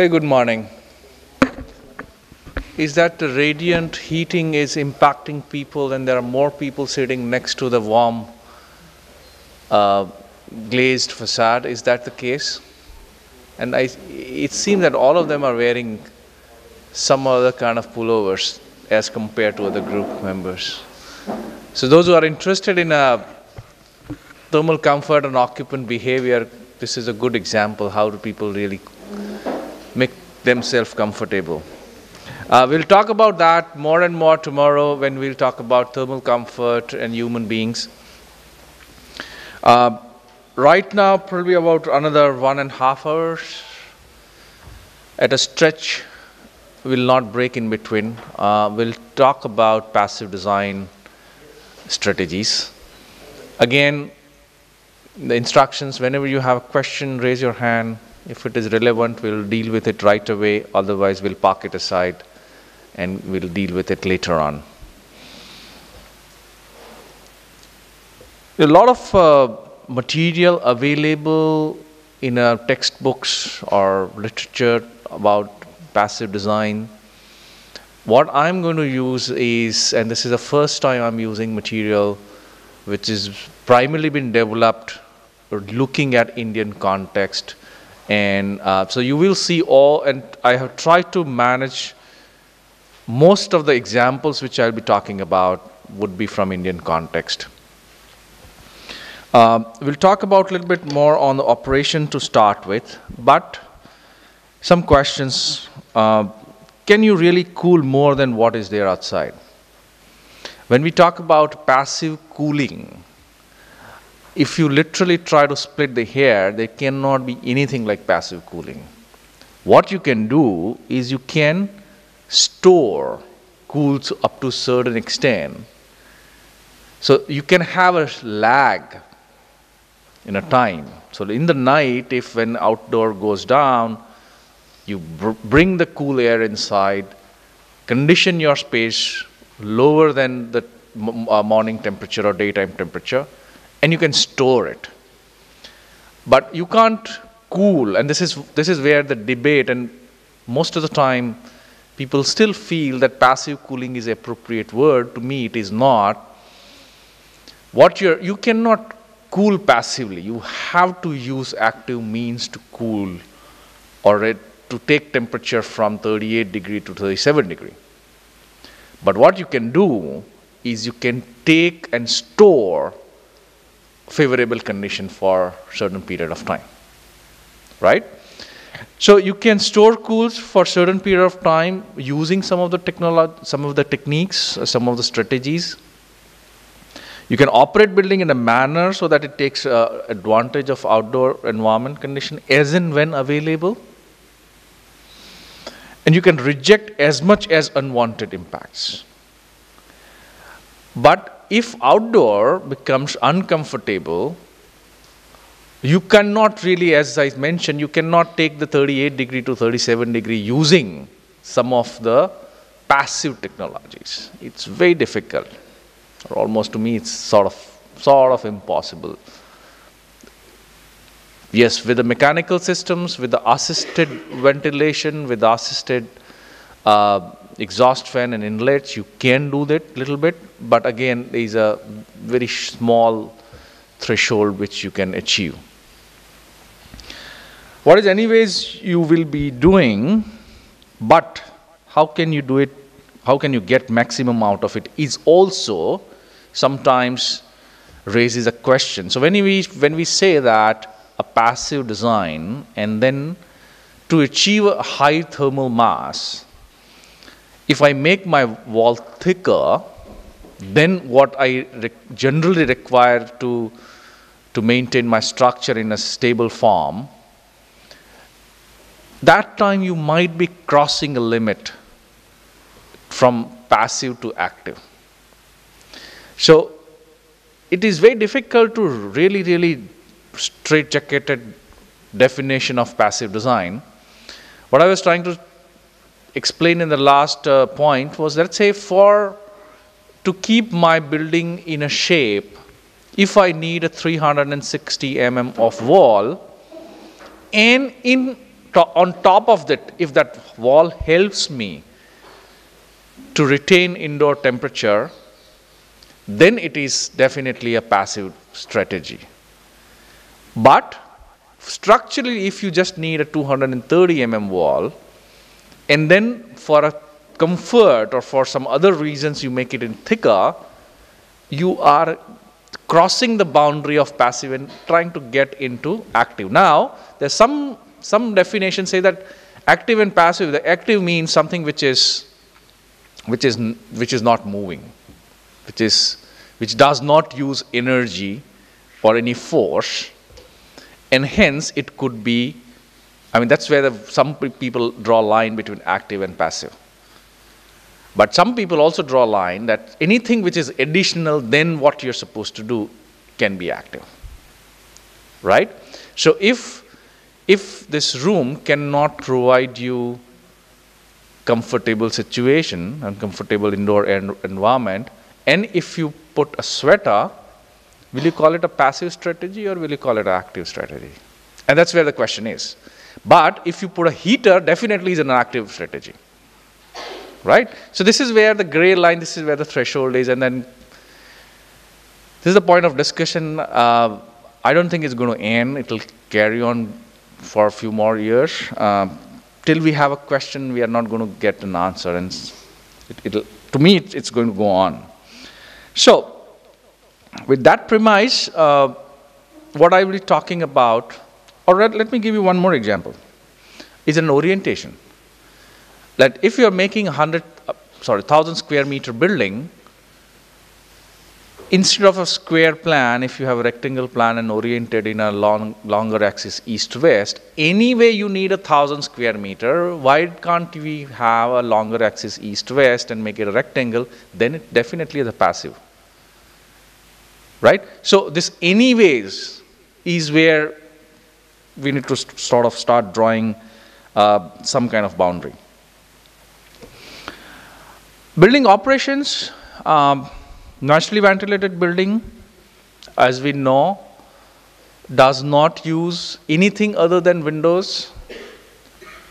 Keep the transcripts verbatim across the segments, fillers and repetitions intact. Very good morning. Is that the radiant heating is impacting people and there are more people sitting next to the warm uh, glazed facade? Is that the case? And I, it seems that all of them are wearing some other kind of pullovers as compared to other group members. So those who are interested in a thermal comfort and occupant behavior, this is a good example. How do people really make themselves comfortable? Uh, we'll talk about that more and more tomorrow when we'll talk about thermal comfort and human beings. Uh, right now, probably about another one and a half hours at a stretch. We'll not break in between. Uh, we'll talk about passive design strategies. Again, the instructions, whenever you have a question, raise your hand. If it is relevant, we'll deal with it right away. Otherwise, we'll park it aside and we'll deal with it later on. There are a lot of uh, material available in our textbooks or literature about passive design. What I'm going to use is, and this is the first time I'm using material which has primarily been developed looking at Indian context. And uh, so you will see all, and I have tried to manage most of the examples which I'll be talking about would be from Indian context. Um, we'll talk about a little bit more on the operation to start with, but some questions. Uh, can you really cool more than what is there outside? When we talk about passive cooling, if you literally try to split the hair, there cannot be anything like passive cooling. What you can do is you can store cools up to a certain extent. So you can have a lag in a time. So in the night, if when outdoor goes down, you br bring the cool air inside, condition your space lower than the m uh, morning temperature or daytime temperature, and you can store it. But you can't cool, and this is, this is where the debate, and most of the time people still feel that passive cooling is the appropriate word. To me, it is not. What you're, you cannot cool passively. You have to use active means to cool or it, to take temperature from thirty-eight degree to thirty-seven degree. But what you can do is you can take and store favorable condition for certain period of time, right? So you can store cools for certain period of time using some of the technology, some of the techniques, some of the strategies. You can operate building in a manner so that it takes uh, advantage of outdoor environment condition as and when available. And you can reject as much as unwanted impacts. But if outdoor becomes uncomfortable, you cannot really, as I mentioned, you cannot take the thirty-eight degree to thirty-seven degree using some of the passive technologies. It's very difficult, or almost to me, it's sort of, sort of impossible. Yes, with the mechanical systems, with the assisted ventilation, with the assisted uh, exhaust fan and inlets, you can do that little bit, but again, there is a very small threshold which you can achieve. What is anyways you will be doing, but how can you do it, how can you get maximum out of it is also sometimes raises a question. So when we, when we say that a passive design and then to achieve a high thermal mass, if I make my wall thicker, then what I re generally require to, to maintain my structure in a stable form, that time you might be crossing a limit from passive to active. So it is very difficult to really, really straight-jacketed definition of passive design. What I was trying to explained in the last uh, point was, let's say for to keep my building in a shape, if I need a three hundred sixty millimeters of wall and in to on top of that, if that wall helps me to retain indoor temperature, then it is definitely a passive strategy. But structurally, if you just need a two hundred thirty millimeter wall, and then for a comfort or for some other reasons you make it in thicker, you are crossing the boundary of passive and trying to get into active. Now, there's some, some definitions say that active and passive, the active means something which is, which is, which is not moving, which, is, which does not use energy or any force, and hence it could be, I mean, that's where the, some people draw a line between active and passive. But some people also draw a line that anything which is additional than what you're supposed to do can be active, right? So if, if this room cannot provide you comfortable situation and comfortable indoor en environment, and if you put a sweater, will you call it a passive strategy or will you call it an active strategy? And that's where the question is. But if you put a heater, definitely is an active strategy. Right? So this is where the gray line, this is where the threshold is, and then this is the point of discussion. Uh, I don't think it's going to end. It'll carry on for a few more years. Uh, till we have a question, we are not going to get an answer. And it, it'll, to me, it, it's going to go on. So with that premise, uh, what I will be talking about, or let, let me give you one more example, is an orientation. That if you are making a hundred, uh, sorry, thousand square meter building, instead of a square plan, if you have a rectangle plan and oriented in a long, longer axis east-west, anyway you need a thousand square meter. Why can't we have a longer axis east-west and make it a rectangle? Then it definitely is a passive, right? So this anyways is where we need to st- sort of start drawing uh, some kind of boundary. Building operations, um, naturally ventilated building, as we know, does not use anything other than windows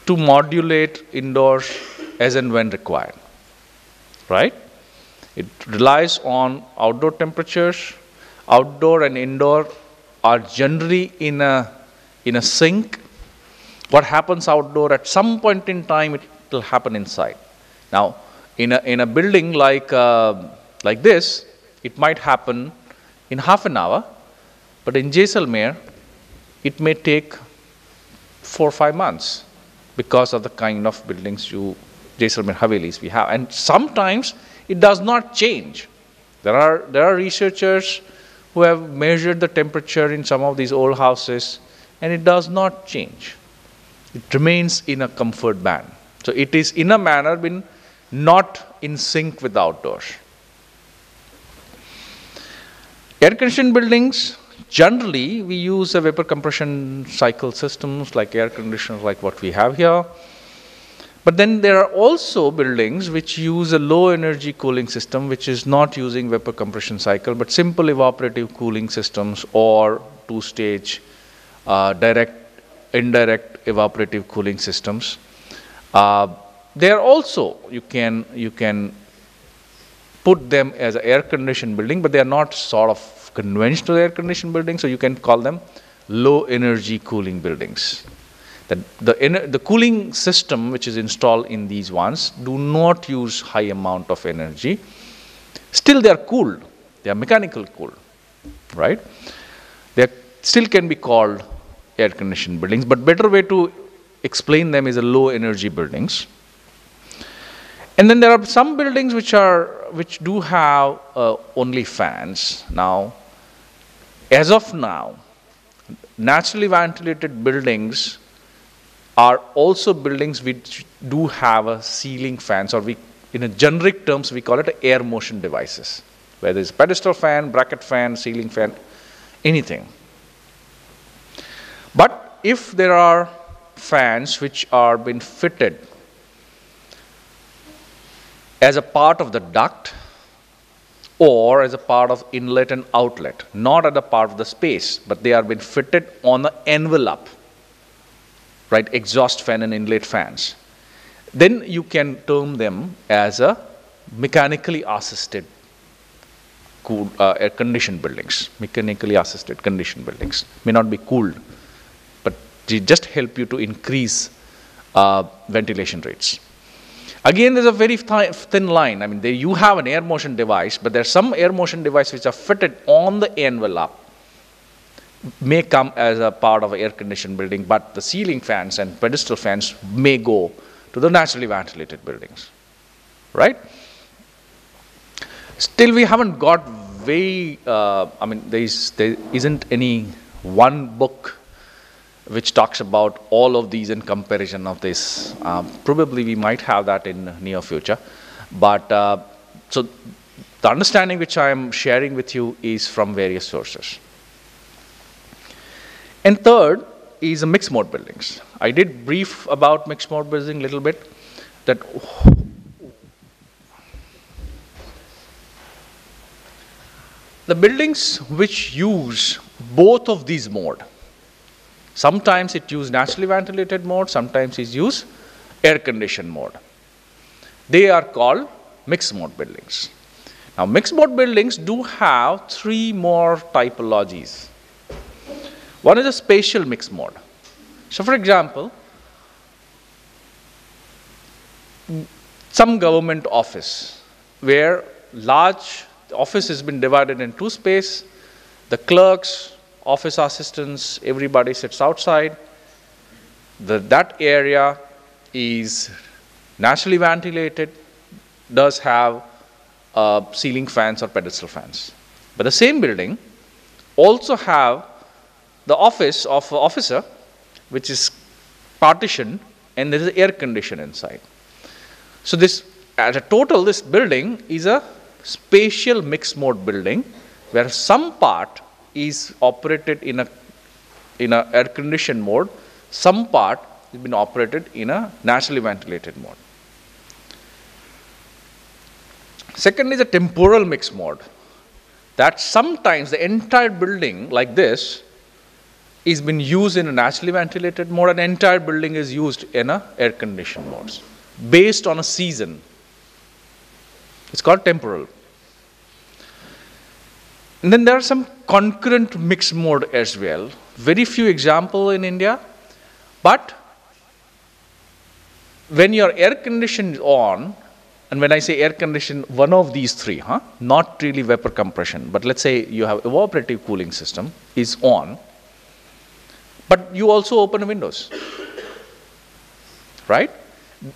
to modulate indoors as and when required, right? It relies on outdoor temperatures. Outdoor and indoor are generally in a, in a sync. What happens outdoor, at some point in time, it will happen inside. Now, In a, in a building like, uh, like this, it might happen in half an hour, but in Jaisalmer, it may take four or five months because of the kind of buildings you, Jaisalmer Havelis we have. And sometimes it does not change. There are, there are researchers who have measured the temperature in some of these old houses, and it does not change. It remains in a comfort band. So it is in a manner been not in sync with outdoors. Air-conditioned buildings, generally we use a vapor compression cycle systems like air conditioners like what we have here. But then there are also buildings which use a low energy cooling system which is not using vapor compression cycle but simple evaporative cooling systems or two-stage uh, direct, indirect evaporative cooling systems. Uh, There also, you can, you can put them as an air-conditioned building, but they are not sort of conventional air-conditioned buildings, so you can call them low-energy cooling buildings. The, the, the cooling system which is installed in these ones do not use high amount of energy. Still, they are cooled. They are mechanical cooled, right? They still can be called air-conditioned buildings, but better way to explain them is a low-energy buildings. And then there are some buildings which are which do have uh, only fans. Now, as of now, naturally ventilated buildings are also buildings which do have a ceiling fans, or we, in a generic terms, we call it air motion devices, whether it's pedestal fan, bracket fan, ceiling fan, anything. But if there are fans which are been fitted as a part of the duct or as a part of inlet and outlet, not at a part of the space, but they are being fitted on the envelope right? Exhaust fan and inlet fans. Then you can term them as a mechanically assisted cool, uh, air conditioned buildings. Mechanically assisted conditioned buildings may not be cooled, but they just help you to increase uh, ventilation rates. Again, there's a very th thin line. I mean, they, you have an air motion device, but there's some air motion device which are fitted on the envelope, may come as a part of an air conditioned building, but the ceiling fans and pedestal fans may go to the naturally ventilated buildings, right? Still, we haven't got way, uh, I mean, there, is, there isn't any one book which talks about all of these in comparison of this. Um, probably we might have that in near future. But uh, so the understanding which I am sharing with you is from various sources. And third is mixed mode buildings. I did brief about mixed mode building a little bit. That oh, the buildings which use both of these mode. Sometimes it uses naturally ventilated mode, sometimes it uses air conditioned mode. They are called mixed mode buildings. Now mixed mode buildings do have three more typologies. One is a spatial mixed mode. So for example, some government office where large office has been divided into two space, the clerks, office assistants, everybody sits outside. The, that area is naturally ventilated, does have uh, ceiling fans or pedestal fans. But the same building also have the office of an officer, which is partitioned, and there is air condition inside. So this, as a total, this building is a spatial mixed mode building, where some part is operated in a in a air conditioned mode, some part has been operated in a naturally ventilated mode. Second is a temporal mixed mode. That sometimes the entire building like this is been used in a naturally ventilated mode, and entire building is used in a air conditioned modes based on a season. It's called temporal. And then there are some concurrent mixed mode as well. Very few examples in India, but when your air condition is on, and when I say air condition, one of these three, huh? Not really vapor compression, but let's say you have evaporative cooling system is on, but you also open windows, right?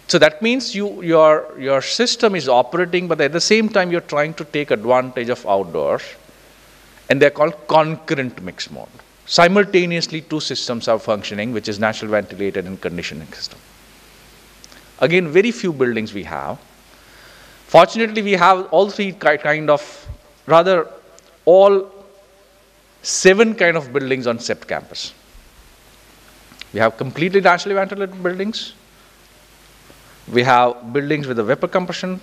So that means you, your, your system is operating, but at the same time you're trying to take advantage of outdoors, and they're called concurrent mixed mode. Simultaneously, two systems are functioning, which is natural ventilated and conditioning system. Again, very few buildings we have. Fortunately, we have all three kind of, rather all seven kind of buildings on S E P T campus. We have completely naturally ventilated buildings. We have buildings with a vapor compression.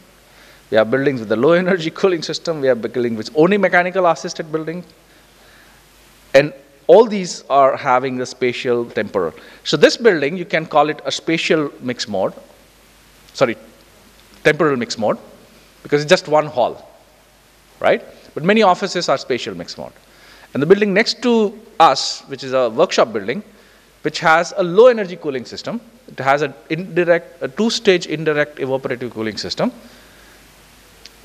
We have buildings with a low energy cooling system. We have buildings with only mechanical assisted building. And all these are having the spatial temporal. So this building, you can call it a spatial mixed mode. Sorry, temporal mixed mode, because it's just one hall, right? But many offices are spatial mixed mode. And the building next to us, which is a workshop building, which has a low energy cooling system. It has an indirect, a two-stage indirect evaporative cooling system,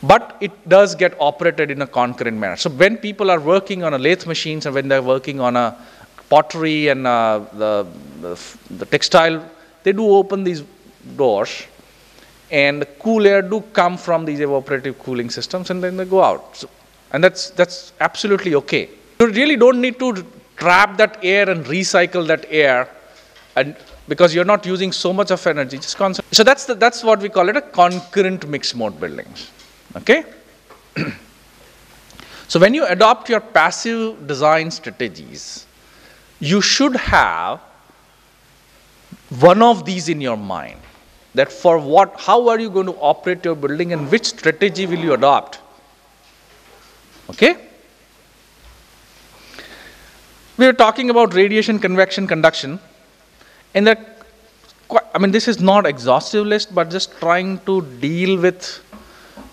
but it does get operated in a concurrent manner. So when people are working on a lathe machines and when they're working on a pottery and uh, the, the, the textile, they do open these doors and the cool air do come from these evaporative cooling systems and then they go out. So, and that's, that's absolutely okay. You really don't need to trap that air and recycle that air, and because you're not using so much of energy, just concentrate. So that's the, that's what we call it a concurrent mixed mode buildings. Okay. So when you adopt your passive design strategies, you should have one of these in your mind. That for what, how are you going to operate your building, and which strategy will you adopt? Okay. We were talking about radiation, convection, conduction, and that I mean, this is not exhaustive list, but just trying to deal with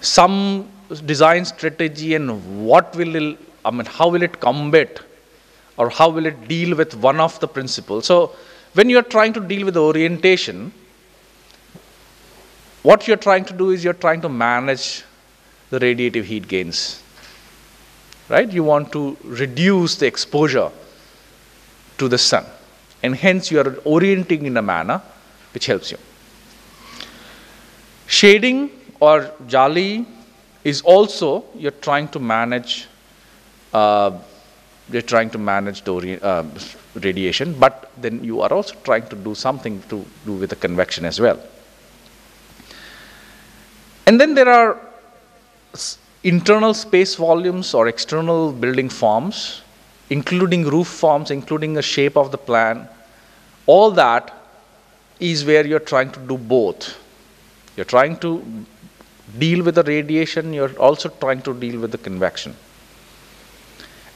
some design strategy and what will it, I mean, how will it combat or how will it deal with one of the principles. So when you're trying to deal with orientation, what you're trying to do is you're trying to manage the radiative heat gains, right? You want to reduce the exposure to the sun, and hence you are orienting in a manner which helps you. Shading or jali is also, you're trying to manage, uh, you're trying to manage the uh, radiation, but then you are also trying to do something to do with the convection as well. And then there are internal space volumes or external building forms, including roof forms, including the shape of the plan. All that is where you're trying to do both. You're trying to deal with the radiation, you're also trying to deal with the convection.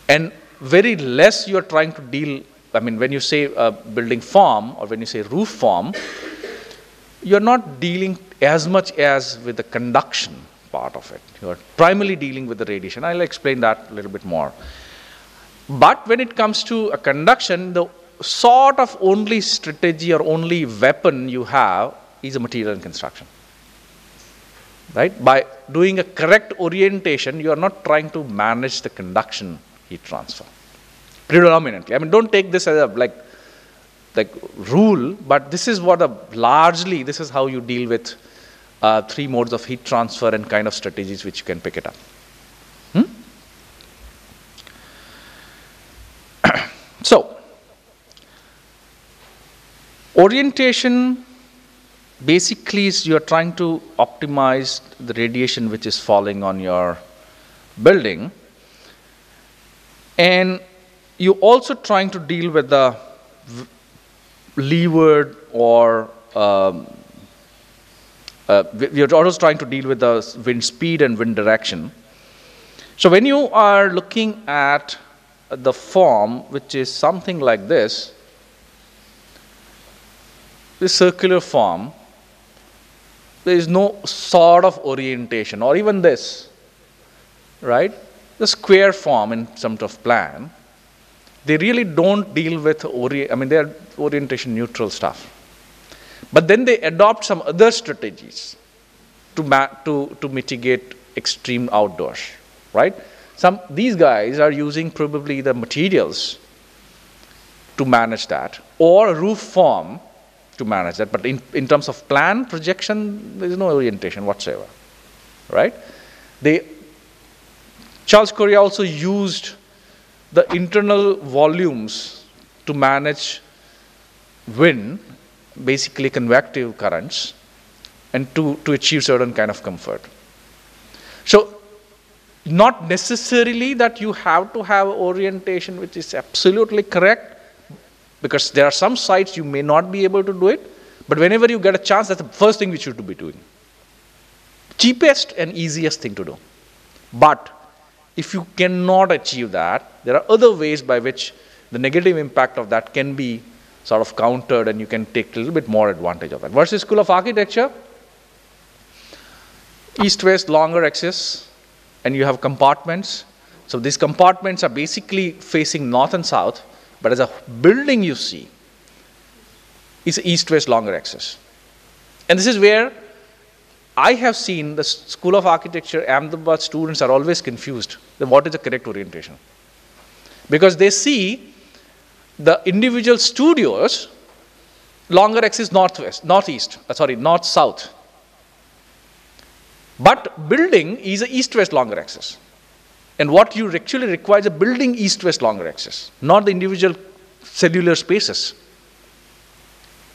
And very less you're trying to deal, I mean, when you say uh, building form or when you say roof form, you're not dealing as much as with the conduction part of it. You're primarily dealing with the radiation. I'll explain that a little bit more. But when it comes to a conduction, the sort of only strategy or only weapon you have is a material and construction. Right? By doing a correct orientation, you are not trying to manage the conduction heat transfer predominantly. I mean, don't take this as a like, like rule, but this is what a largely, this is how you deal with uh, three modes of heat transfer and kind of strategies which you can pick it up. Hmm? So, orientation basically is you're trying to optimize the radiation which is falling on your building, and you're also trying to deal with the leeward or um, uh, you're also trying to deal with the wind speed and wind direction. So when you are looking at the form, which is something like this, this circular form, there is no sort of orientation, or even this, right? The square form in some sort of plan, they really don't deal with, ori I mean, they are orientation neutral stuff. But then they adopt some other strategies to, ma to, to mitigate extreme outdoors, right? Some, these guys are using probably the materials to manage that, or roof form to manage that. But in, in terms of plan projection, there is no orientation whatsoever, right? They, Charles Correa also used the internal volumes to manage wind, basically convective currents, and to, to achieve certain kind of comfort. So not necessarily that you have to have orientation which is absolutely correct, because there are some sites you may not be able to do it, but whenever you get a chance, that's the first thing which you should be doing. Cheapest and easiest thing to do. But if you cannot achieve that, there are other ways by which the negative impact of that can be sort of countered, and you can take a little bit more advantage of that. Versus School of Architecture, east-west longer axis, and you have compartments. So these compartments are basically facing north and south, but as a building you see, it's east-west longer axis. And this is where I have seen the School of Architecture, Ahmedabad students are always confused. Then what is the correct orientation? Because they see the individual studios, longer axis northwest, northeast, uh, sorry, north-south. But building is an east-west longer axis. And what you actually require is a building east-west longer axis, not the individual cellular spaces,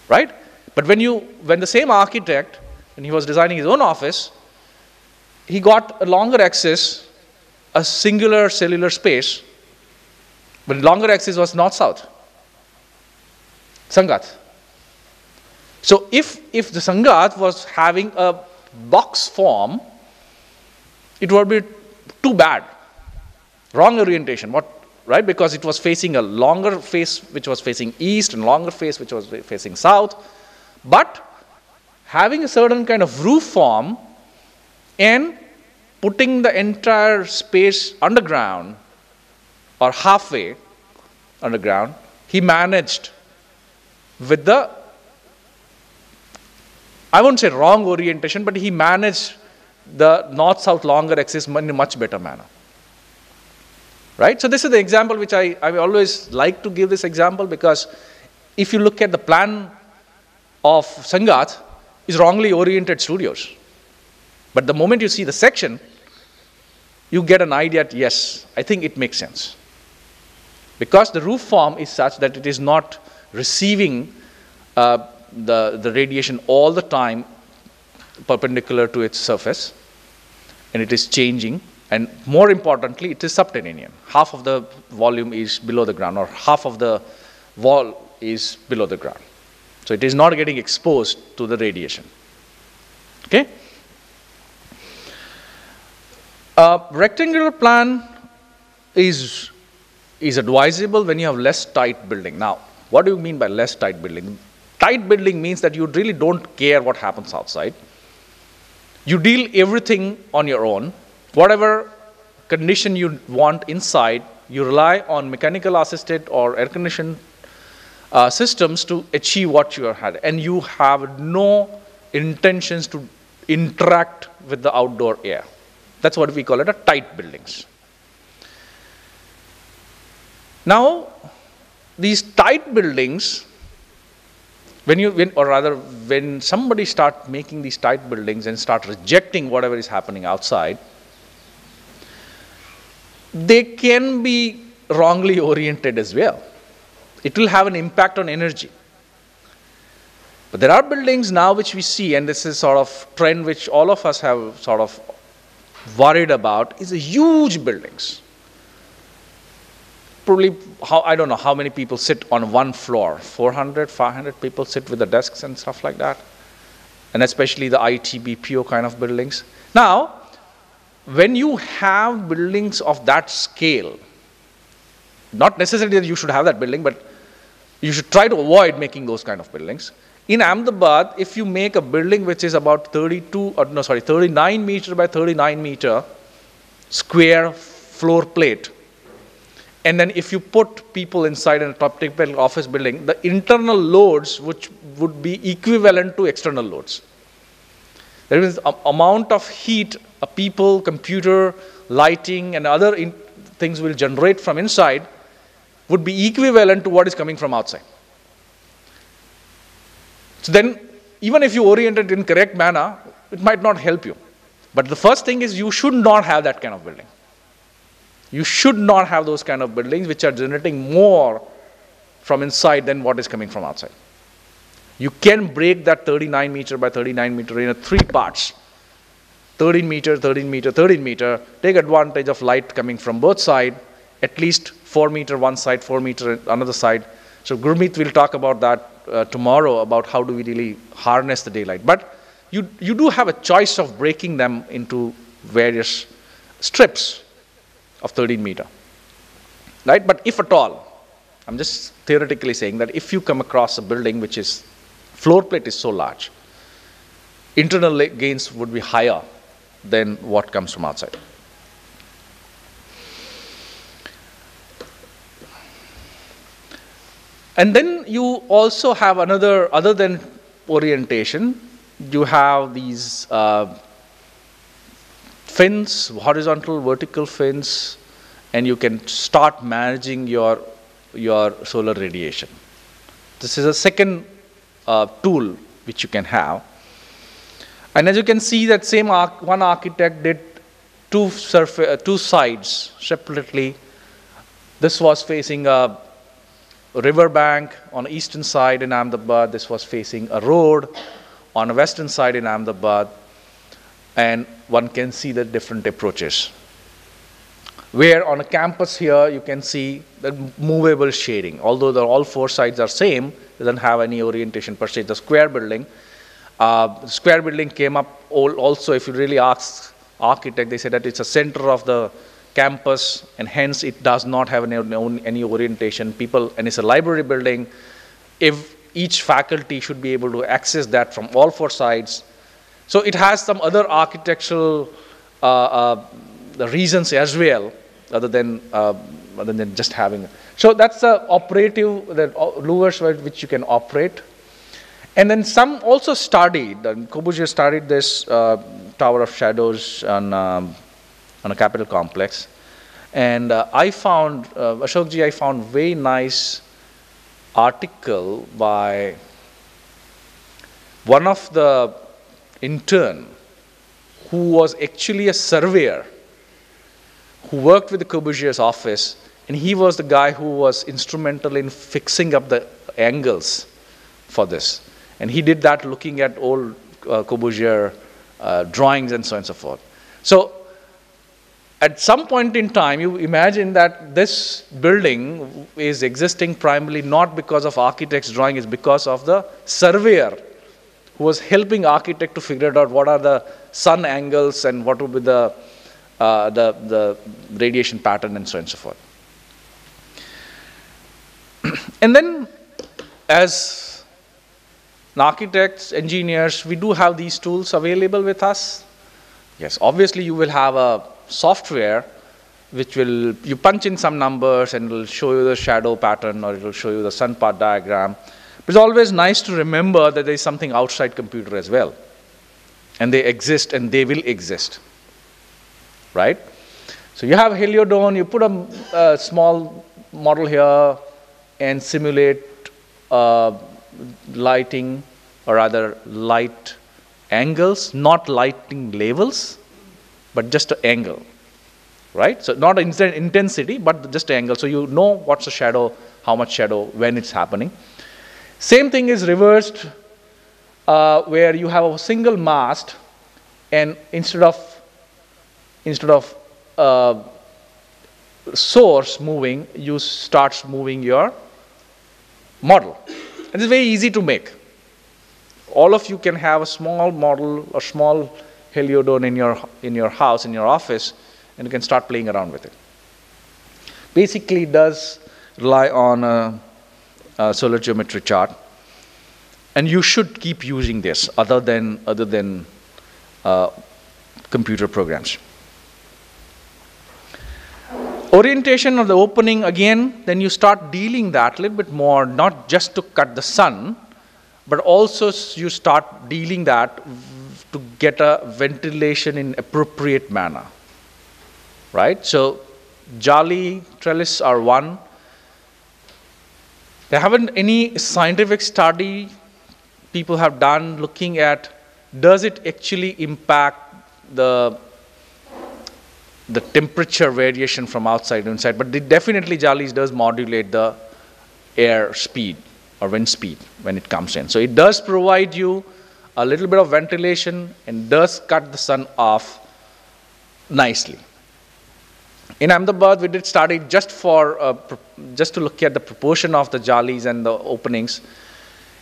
right? But when you, when the same architect, when he was designing his own office, he got a longer axis, a singular cellular space, but longer axis was north-south, Sangath. So if, if the Sangath was having a box form, it would be too bad. Wrong orientation, what, right? Because it was facing a longer face which was facing east and longer face which was facing south. but having a certain kind of roof form and putting the entire space underground or halfway underground, he managed with the, I won't say wrong orientation, but he managed the north-south longer axis in a much better manner. Right? So this is the example which I, I always like to give this example, because if you look at the plan of Sangath, it's wrongly oriented studios. But the moment you see the section, you get an idea that, yes, I think it makes sense. Because the roof form is such that it is not receiving uh, the, the radiation all the time perpendicular to its surface, and it is changing, and more importantly, it is subterranean. Half of the volume is below the ground, or half of the wall is below the ground. So it is not getting exposed to the radiation. Okay? Uh, rectangular plan is, is advisable when you have less tight building. Now, what do you mean by less tight building? Tight building means that you really don't care what happens outside. You deal everything on your own. Whatever condition you want inside, you rely on mechanical assisted or air conditioned uh, systems to achieve what you had. And you have no intentions to interact with the outdoor air. That's what we call it, a tight buildings. Now, these tight buildings, when you, when, or rather, when somebody starts making these tight buildings and start rejecting whatever is happening outside, they can be wrongly oriented as well. It will have an impact on energy. But there are buildings now which we see, and this is sort of trend which all of us have sort of worried about, is a huge buildings. Probably, how, I don't know how many people sit on one floor. four hundred, five hundred people sit with the desks and stuff like that. And especially the I T B P O kind of buildings. Now, when you have buildings of that scale, not necessarily that you should have that building, but you should try to avoid making those kind of buildings. In Ahmedabad, if you make a building which is about thirty-two, or no, sorry, thirty-nine meter by thirty-nine meter square floor plate, and then if you put people inside in a typical office building, the internal loads which would be equivalent to external loads. There is an amount of heat a people, computer, lighting, and other in things will generate from inside would be equivalent to what is coming from outside. So then, even if you orient it in correct manner, it might not help you. But the first thing is you should not have that kind of building. You should not have those kind of buildings which are generating more from inside than what is coming from outside. You can break that thirty-nine meter by thirty-nine meter in three parts. thirteen meter, thirteen meter, thirteen meter, take advantage of light coming from both sides, at least four meter one side, four meter another side. So Gurmeet will talk about that uh, tomorrow, about how do we really harness the daylight. But you, you do have a choice of breaking them into various strips of thirteen meter, right? But if at all, I'm just theoretically saying that if you come across a building which is, floor plate is so large, internal gains would be higher than what comes from outside. And then you also have another, other than orientation, you have these uh, fins, horizontal, vertical fins, and you can start managing your, your solar radiation. This is a second uh, tool which you can have. And as you can see, that same arc, one architect did two, surface, two sides separately. This was facing a river bank on the eastern side in Ahmedabad. This was facing a road on the western side in Ahmedabad. And one can see the different approaches. Where on a campus here, you can see the movable shading. Although the, all four sides are same, doesn't have any orientation per se. The square building. Uh, square building came up all, also, if you really ask architect, they say that it's a center of the campus, and hence it does not have any, any orientation. People, and it's a library building. If each faculty should be able to access that from all four sides. So it has some other architectural uh, uh, reasons as well, other than, uh, other than just having. So that's the operative, the lures which you can operate. And then some also studied, and Kobujia studied this uh, Tower of Shadows on, um, on a capital complex. And uh, I found, uh, Ashokji, I found very nice article by one of the intern who was actually a surveyor who worked with the Corbusier's office, and he was the guy who was instrumental in fixing up the angles for this. And he did that looking at old uh, Corbusier uh, drawings and so on and so forth. So at some point in time, you imagine that this building is existing primarily not because of architect's drawing, it's because of the surveyor who was helping architect to figure out what are the sun angles and what would be the, uh, the, the radiation pattern and so on and so forth. And then as architects, engineers, we do have these tools available with us. Yes, obviously you will have a software which will, you punch in some numbers and it will show you the shadow pattern or it will show you the sun path diagram. But it's always nice to remember that there is something outside computer as well. And they exist and they will exist, right? So you have Heliodon, you put a, a small model here and simulate uh, lighting, or rather light angles, not lighting levels, but just an angle, right? So not intensity, but just an angle. So you know what's the shadow, how much shadow, when it's happening. Same thing is reversed uh, where you have a single mast, and instead of, instead of uh, source moving, you start moving your model. And it's very easy to make. All of you can have a small model or small Heliodon in your, in your house, in your office, and you can start playing around with it. Basically, it does rely on a, a solar geometry chart, and you should keep using this other than, other than uh, computer programs. Orientation of the opening, again, then you start dealing that a little bit more, not just to cut the sun, but also you start dealing that to get a ventilation in appropriate manner, right? So jali, trellis are one. There haven't any scientific study people have done looking at, does it actually impact the, the temperature variation from outside to inside? But definitely jalis does modulate the air speed or wind speed when it comes in. So it does provide you a little bit of ventilation and does cut the sun off nicely. In Ahmedabad, we did study just for uh, just to look at the proportion of the jalis and the openings.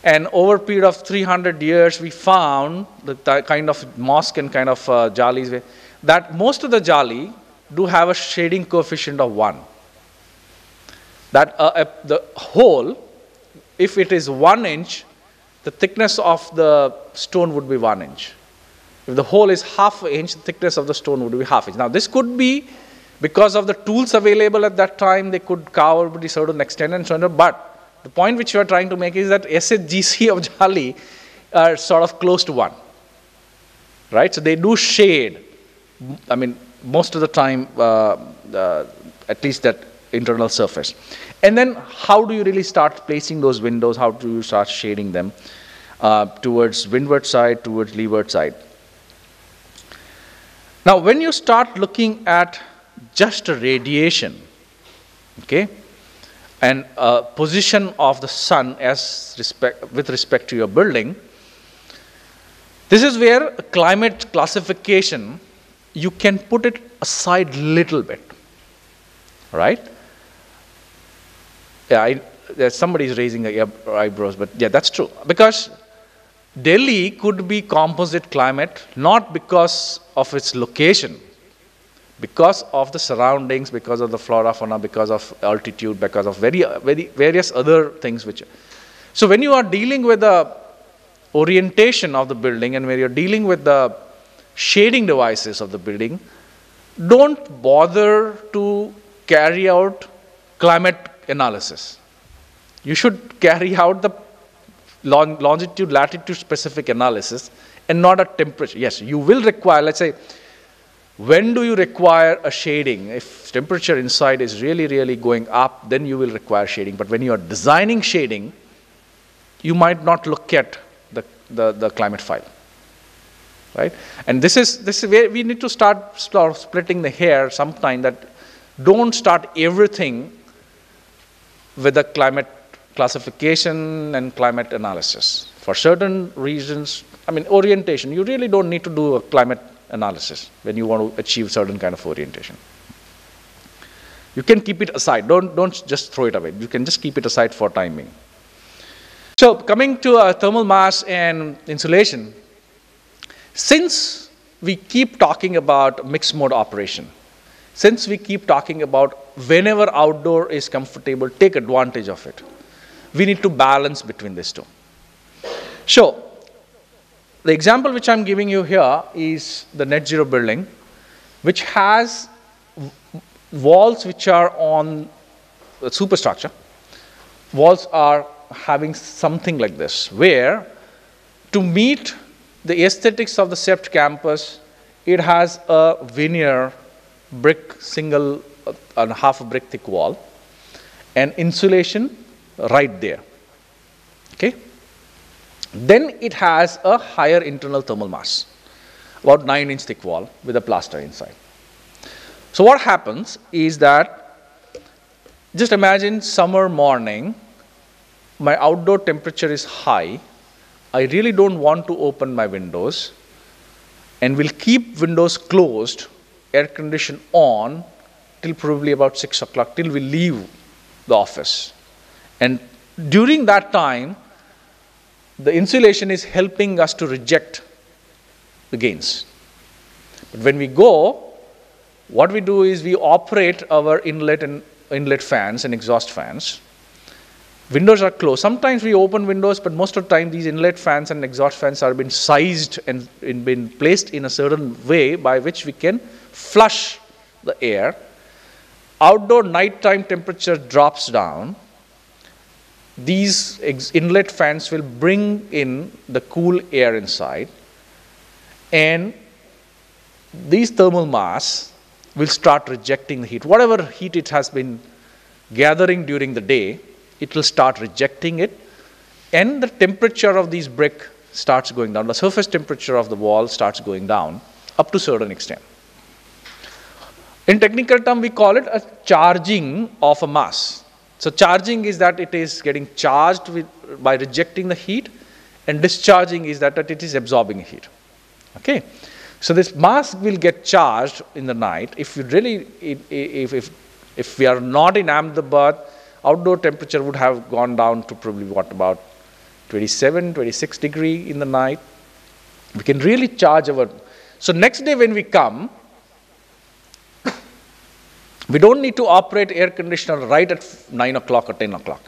And over a period of three hundred years, we found the kind of mosque and kind of uh, jalis that most of the jali do have a shading coefficient of one. That uh, the hole, if it is one inch, the thickness of the stone would be one inch. If the hole is half an inch, the thickness of the stone would be half inch. Now this could be because of the tools available at that time, they could cover to a certain extent and so on. But the point which you are trying to make is that S H G C of jali are sort of close to one, right? So they do shade. I mean, most of the time, uh, uh, at least that internal surface. And then how do you really start placing those windows? How do you start shading them uh, towards windward side, towards leeward side? Now, when you start looking at just a radiation, okay, and uh, position of the sun as respect, with respect to your building, this is where climate classification, you can put it aside little bit, right? Yeah, I, uh, somebody's raising their eyebrows, but yeah, that's true. Because Delhi could be composite climate, not because of its location, because of the surroundings, because of the flora, fauna, because of altitude, because of very, very various other things which. So when you are dealing with the orientation of the building and when you're dealing with the shading devices of the building, don't bother to carry out climate analysis. You should carry out the long, longitude, latitude specific analysis and not a temperature. Yes, you will require, let's say, when do you require a shading? If temperature inside is really, really going up, then you will require shading. But when you are designing shading, you might not look at the, the, the climate file, right? And this is, this is where we need to start, start splitting the hair sometime, that don't start everything with the climate classification and climate analysis. For certain reasons, I mean, orientation, you really don't need to do a climate analysis when you want to achieve certain kind of orientation. You can keep it aside. Don't, don't just throw it away. You can just keep it aside for timing. So coming to uh, thermal mass and insulation, since we keep talking about mixed mode operation, since we keep talking about whenever outdoor is comfortable, take advantage of it, we need to balance between these two. So the example which I'm giving you here is the net zero building, which has walls which are on the superstructure. Walls are having something like this, where to meet the aesthetics of the SEPT campus, it has a veneer brick, single uh, and half a brick thick wall, and insulation right there, okay? Then it has a higher internal thermal mass, about nine inch thick wall with a plaster inside. So what happens is that, just imagine summer morning, my outdoor temperature is high, I really don't want to open my windows, and will keep windows closed, air condition on, till probably about six o'clock, till we leave the office. And during that time, the insulation is helping us to reject the gains. But when we go, what we do is we operate our inlet and inlet fans and exhaust fans. Windows are closed. Sometimes we open windows, but most of the time these inlet fans and exhaust fans are been sized and been placed in a certain way by which we can flush the air. Outdoor nighttime temperature drops down. These ex inlet fans will bring in the cool air inside, and these thermal mass will start rejecting the heat. Whatever heat it has been gathering during the day, it will start rejecting it, and the temperature of these brick starts going down. The surface temperature of the wall starts going down up to a certain extent. In technical term, we call it a charging of a mass. So charging is that it is getting charged with, by rejecting the heat, and discharging is that, that it is absorbing heat, okay? So this mass will get charged in the night. If you really, if, if, if we are not in Ahmedabad, outdoor temperature would have gone down to probably what, about twenty-seven, twenty-six degree in the night. We can really charge our, so next day when we come, we don't need to operate air conditioner right at nine o'clock or ten o'clock.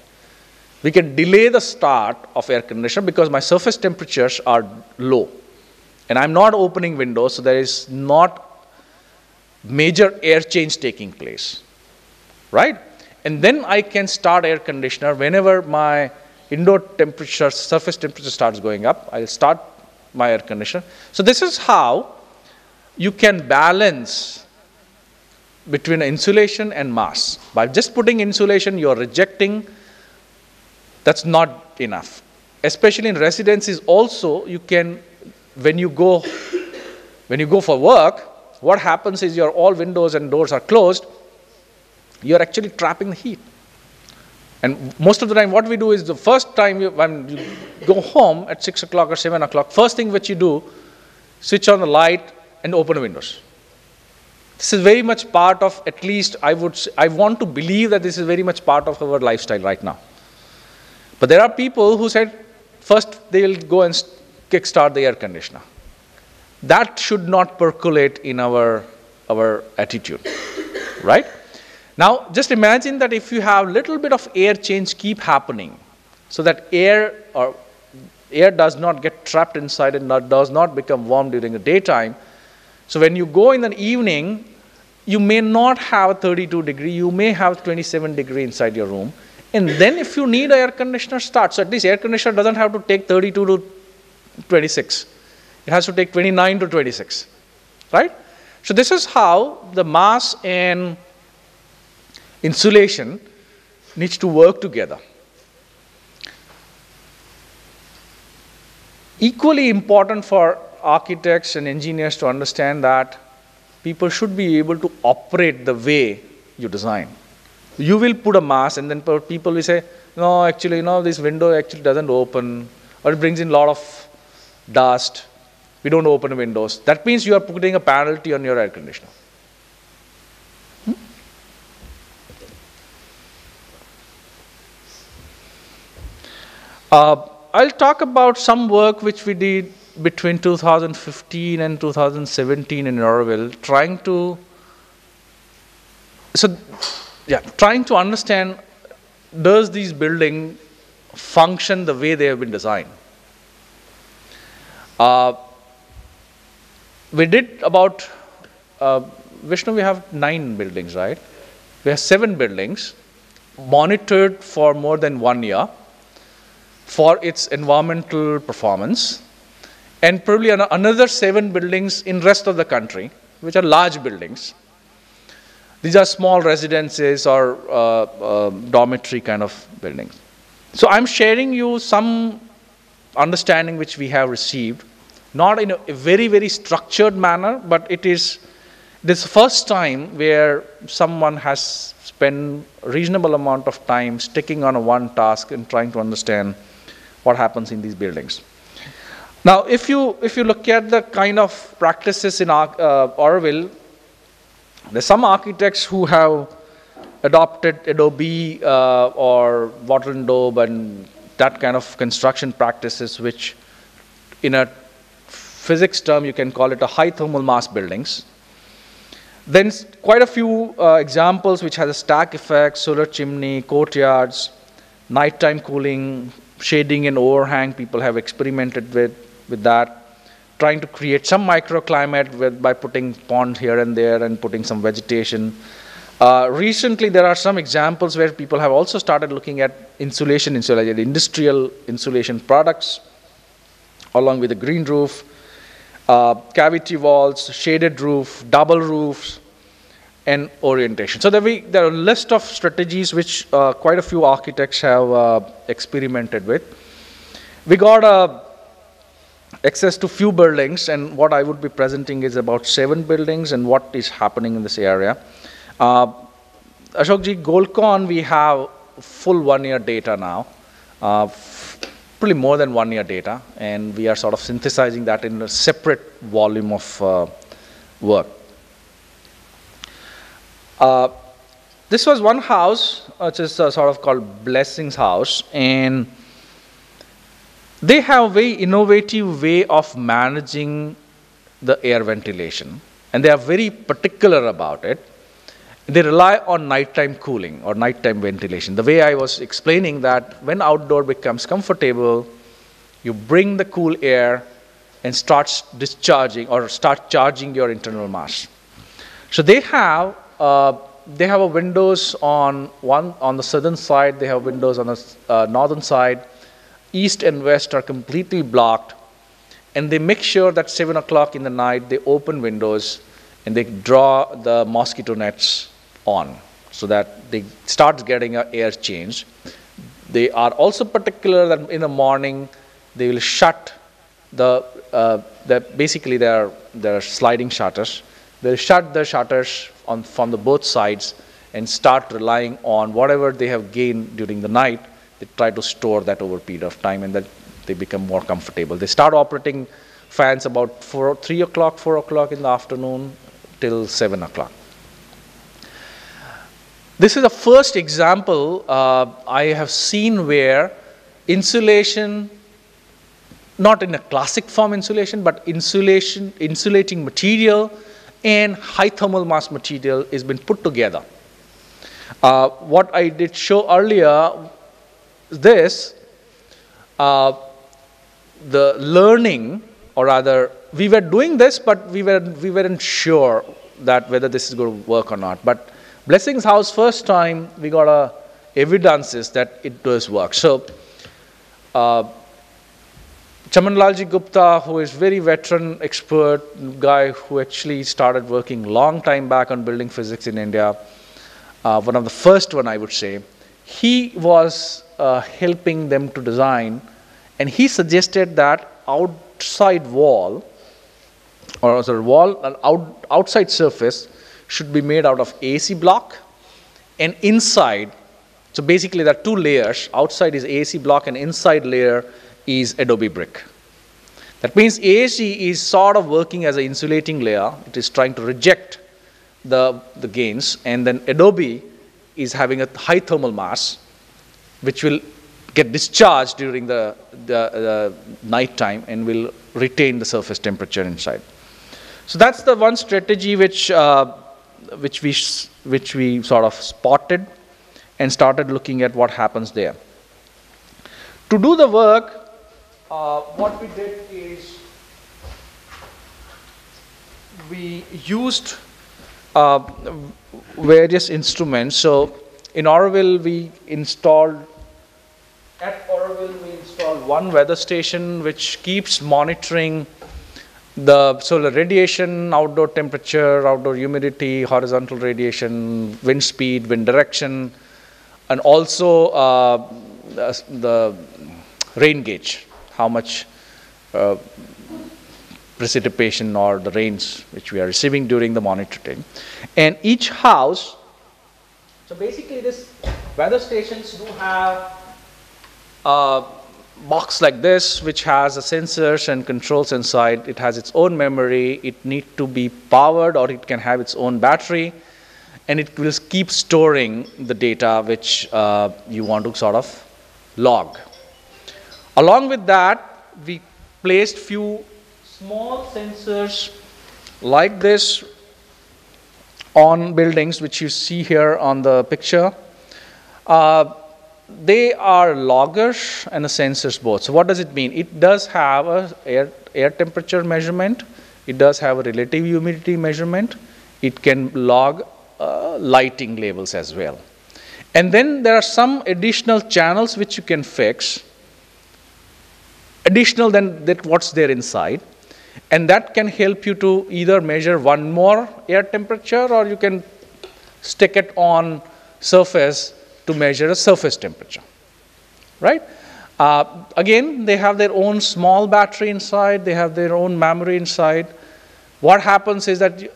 We can delay the start of air conditioner because my surface temperatures are low. And I'm not opening windows, so there is not major air change taking place, right? And then I can start air conditioner whenever my indoor temperature, surface temperature starts going up. I'll start my air conditioner. So this is how you can balance between insulation and mass. By just putting insulation, you're rejecting. That's not enough. Especially in residences also, you can, when you go, when you go for work, what happens is your all windows and doors are closed. You're actually trapping the heat. And most of the time, what we do is the first time you, when you go home at six o'clock or seven o'clock, first thing which you do, switch on the light and open the windows. This is very much part of, at least I would, I want to believe that this is very much part of our lifestyle right now. But there are people who said, first they will go and kickstart the air conditioner. That should not percolate in our, our attitude, right? Now, just imagine that if you have little bit of air change keep happening, so that air or air does not get trapped inside and not, does not become warm during the daytime. So when you go in the evening, you may not have a thirty-two degree, you may have twenty-seven degree inside your room. And then if you need an air conditioner, start. So at least air conditioner doesn't have to take thirty-two to twenty-six. It has to take twenty-nine to twenty-six, right? So this is how the mass and insulation needs to work together. Equally important for architects and engineers to understand that people should be able to operate the way you design. You will put a mass and then people will say, no, actually, you know, this window actually doesn't open, or it brings in a lot of dust. We don't open windows. That means you are putting a penalty on your air conditioner. Hmm? Uh, I'll talk about some work which we did between two thousand fifteen and two thousand seventeen in Auroville, trying to, so, yeah, trying to understand, does these buildings function the way they have been designed? Uh, we did about, uh, Vishnu, we have nine buildings, right? We have seven buildings, monitored for more than one year for its environmental performance, and probably another seven buildings in rest of the country, which are large buildings. These are small residences or uh, uh, dormitory kind of buildings. So I'm sharing you some understanding which we have received, not in a very, very structured manner, but it is this first time where someone has spent a reasonable amount of time sticking on a one task and trying to understand what happens in these buildings. Now, if you, if you look at the kind of practices in uh, Auroville, there's some architects who have adopted adobe uh, or water and daub and that kind of construction practices, which in a physics term, you can call it a high thermal mass buildings. Then quite a few uh, examples which has a stack effect, solar chimney, courtyards, nighttime cooling, shading and overhang, people have experimented with, with that, trying to create some microclimate with, by putting ponds here and there and putting some vegetation. Uh, recently, there are some examples where people have also started looking at insulation, insulation, industrial insulation products, along with a green roof, uh, cavity walls, shaded roof, double roofs, and orientation. So there, we, there are a list of strategies which uh, quite a few architects have uh, experimented with. We got a access to few buildings, and what I would be presenting is about seven buildings and what is happening in this area. Uh, Ashokji, Golconda, we have full one-year data now, uh, probably more than one-year data, and we are sort of synthesizing that in a separate volume of uh, work. Uh, this was one house, which is uh, sort of called Blessings House, and they have a very innovative way of managing the air ventilation, and they are very particular about it. They rely on nighttime cooling or nighttime ventilation. The way I was explaining that when outdoor becomes comfortable, you bring the cool air and start discharging or start charging your internal mass. So they have uh, they have a windows on one on the southern side. They have windows on the uh, northern side. East and west are completely blocked, and they make sure that seven o'clock in the night they open windows and they draw the mosquito nets on so that they start getting an air change. They are also particular that in the morning they will shut the, uh, the basically they are, they are sliding shutters. They'll shut the shutters on, from the both sides and start relying on whatever they have gained during the night. They try to store that over a period of time, and that they become more comfortable. They start operating fans about four, three o'clock, four o'clock in the afternoon till seven o'clock. This is the first example uh, I have seen where insulation, not in a classic form insulation, but insulation, insulating material and high thermal mass material has been put together. Uh, what I did show earlier, this uh, the learning, or rather, we were doing this, but we, were, we weren't sure that whether this is going to work or not. But Blessings House, first time, we got a evidences that it does work. So, uh, Chamanlalji Gupta, who is very veteran expert guy who actually started working long time back on building physics in India, uh, one of the first one I would say, he was uh, helping them to design, and he suggested that outside wall, or sorry, wall, an out, outside surface should be made out of A C block, and inside, so basically there are two layers, outside is A C block and inside layer is adobe brick. That means A A C is sort of working as an insulating layer. It is trying to reject the, the gains, and then adobe is having a high thermal mass which will get discharged during the, the, the night time and will retain the surface temperature inside. So that's the one strategy which, uh, which, we, which we sort of spotted and started looking at what happens there. To do the work, Uh, what we did is we used uh, various instruments. So in Auroville we installed, at Auroville we installed one weather station which keeps monitoring the solar radiation, outdoor temperature, outdoor humidity, horizontal radiation, wind speed, wind direction, and also uh, the, the rain gauge. How much uh, precipitation or the rains which we are receiving during the monitoring. And each house, so basically this weather stations do have a box like this which has a sensors and controls inside. It has its own memory. It needs to be powered, or it can have its own battery, and it will keep storing the data which uh, you want to sort of log. Along with that, we placed few small sensors like this on buildings, which you see here on the picture. Uh, they are loggers and the sensors both. So what does it mean? It does have a air, air temperature measurement. It does have a relative humidity measurement. It can log uh, lighting labels as well. And then there are some additional channels which you can fix. Additional than that, what's there inside, and that can help you to either measure one more air temperature, or you can stick it on surface to measure a surface temperature, right? Uh, again, they have their own small battery inside, they have their own memory inside. What happens is that you,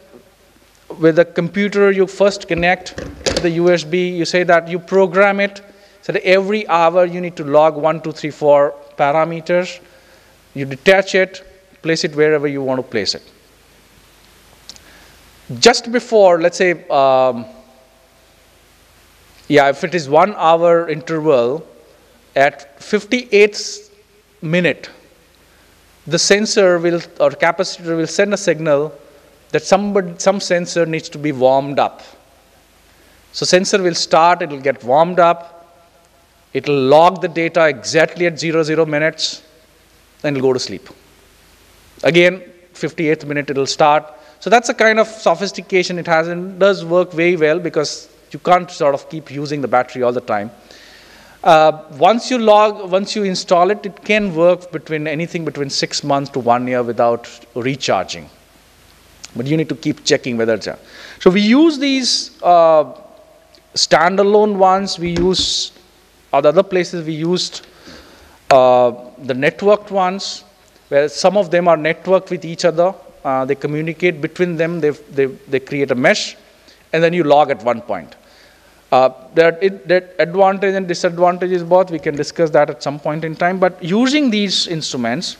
with a computer, you first connect the U S B, you say that you program it, so that every hour you need to log one, two, three, four, parameters, you detach it, place it wherever you want to place it. Just before, let's say, um, yeah, if it is one hour interval, at fifty-eighth minute, the sensor will, or capacitor will send a signal that somebody, some sensor needs to be warmed up. So sensor will start, it will get warmed up, it will log the data exactly at zero, zero minutes, and it will go to sleep. Again, fifty-eighth minute it will start. So that's a kind of sophistication it has, and does work very well because you can't sort of keep using the battery all the time. Uh, once you log, once you install it, it can work between anything between six months to one year without recharging. But you need to keep checking whether it's on. So we use these uh, standalone ones, we use the other places we used uh, the networked ones, where some of them are networked with each other. Uh, they communicate between them. They, they, they create a mesh, and then you log at one point. Uh, that, it, that advantage and disadvantages both. We can discuss that at some point in time. But using these instruments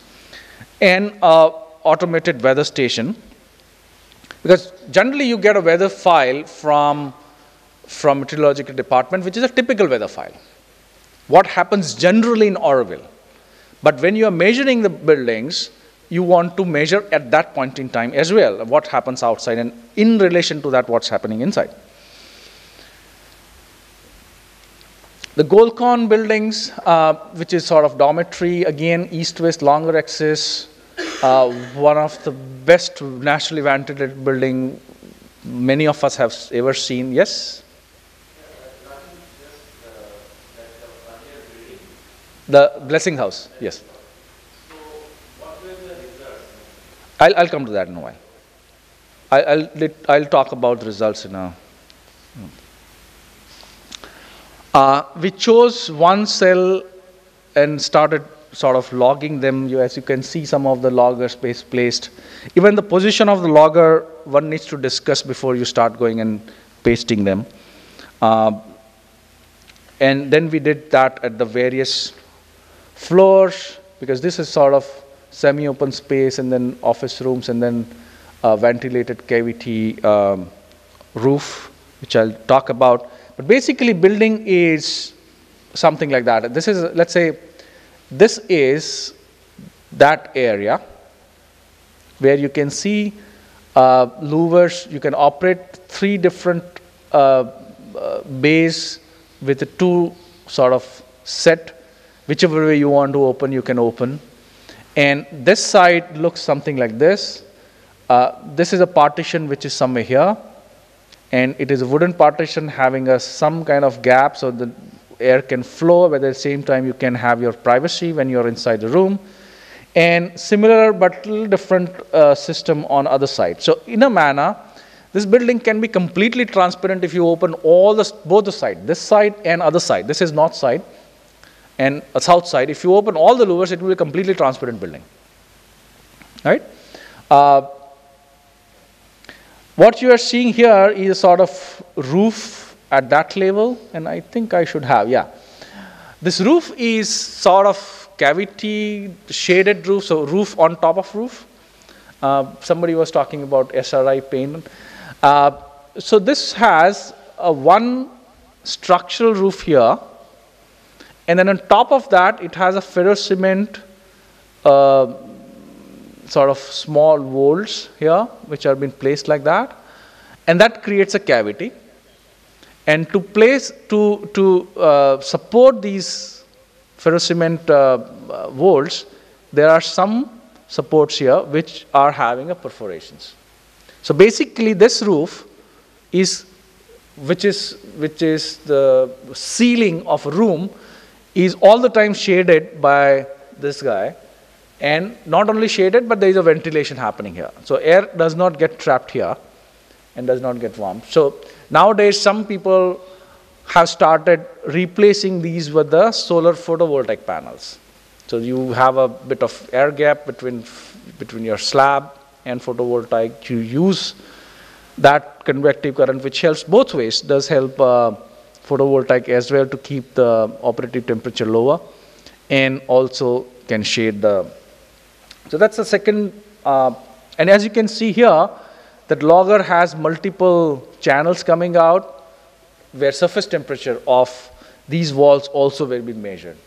and uh, automated weather station, because generally you get a weather file from, from meteorological department, which is a typical weather file. What happens generally in Auroville. But when you are measuring the buildings, you want to measure at that point in time as well, what happens outside and in relation to that, what's happening inside. The Golconda buildings, uh, which is sort of dormitory, again, east-west, longer axis, uh, one of the best naturally ventilated building many of us have ever seen. Yes? The Blessing House, yes. I'll, I'll come to that in a while. I'll, I'll, I'll talk about the results in a... Uh, we chose one cell and started sort of logging them. You, as you can see, some of the logger space placed. Even the position of the logger, one needs to discuss before you start going and pasting them. Uh, and then we did that at the various floors, because this is sort of semi-open space, and then office rooms, and then a ventilated cavity um, roof, which I'll talk about. But basically, building is something like that. This is, let's say, this is that area where you can see uh, louvers. You can operate three different uh, uh, bays with a two sort of set. Whichever way you want to open, you can open. And this side looks something like this. Uh, this is a partition which is somewhere here. And it is a wooden partition having a, some kind of gap so the air can flow, but at the same time you can have your privacy when you're inside the room. And similar but little different uh, system on other side. So in a manner, this building can be completely transparent if you open all the, both the side, this side and other side. This is north side and a south side. If you open all the louvers, it will be a completely transparent building, right? Uh, What you are seeing here is a sort of roof at that level, and I think I should have, yeah. This roof is sort of cavity, shaded roof, so roof on top of roof. Uh, somebody was talking about S R I pane. Uh, so this has a one structural roof here, and then on top of that, it has a ferrocement uh, sort of small walls here, which have been placed like that, and that creates a cavity. And to place, to, to uh, support these ferrocement uh, walls, there are some supports here which are having a perforations. So basically this roof is, which is, which is the ceiling of a room, is all the time shaded by this guy. And not only shaded, but there is a ventilation happening here. So air does not get trapped here and does not get warmed. So nowadays, some people have started replacing these with the solar photovoltaic panels. So you have a bit of air gap between, between your slab and photovoltaic. You use that convective current, which helps both ways, does help uh, photovoltaic as well to keep the operative temperature lower and also can shade the... So that's the second, uh, and as you can see here, that logger has multiple channels coming out where surface temperature of these walls also will be measured.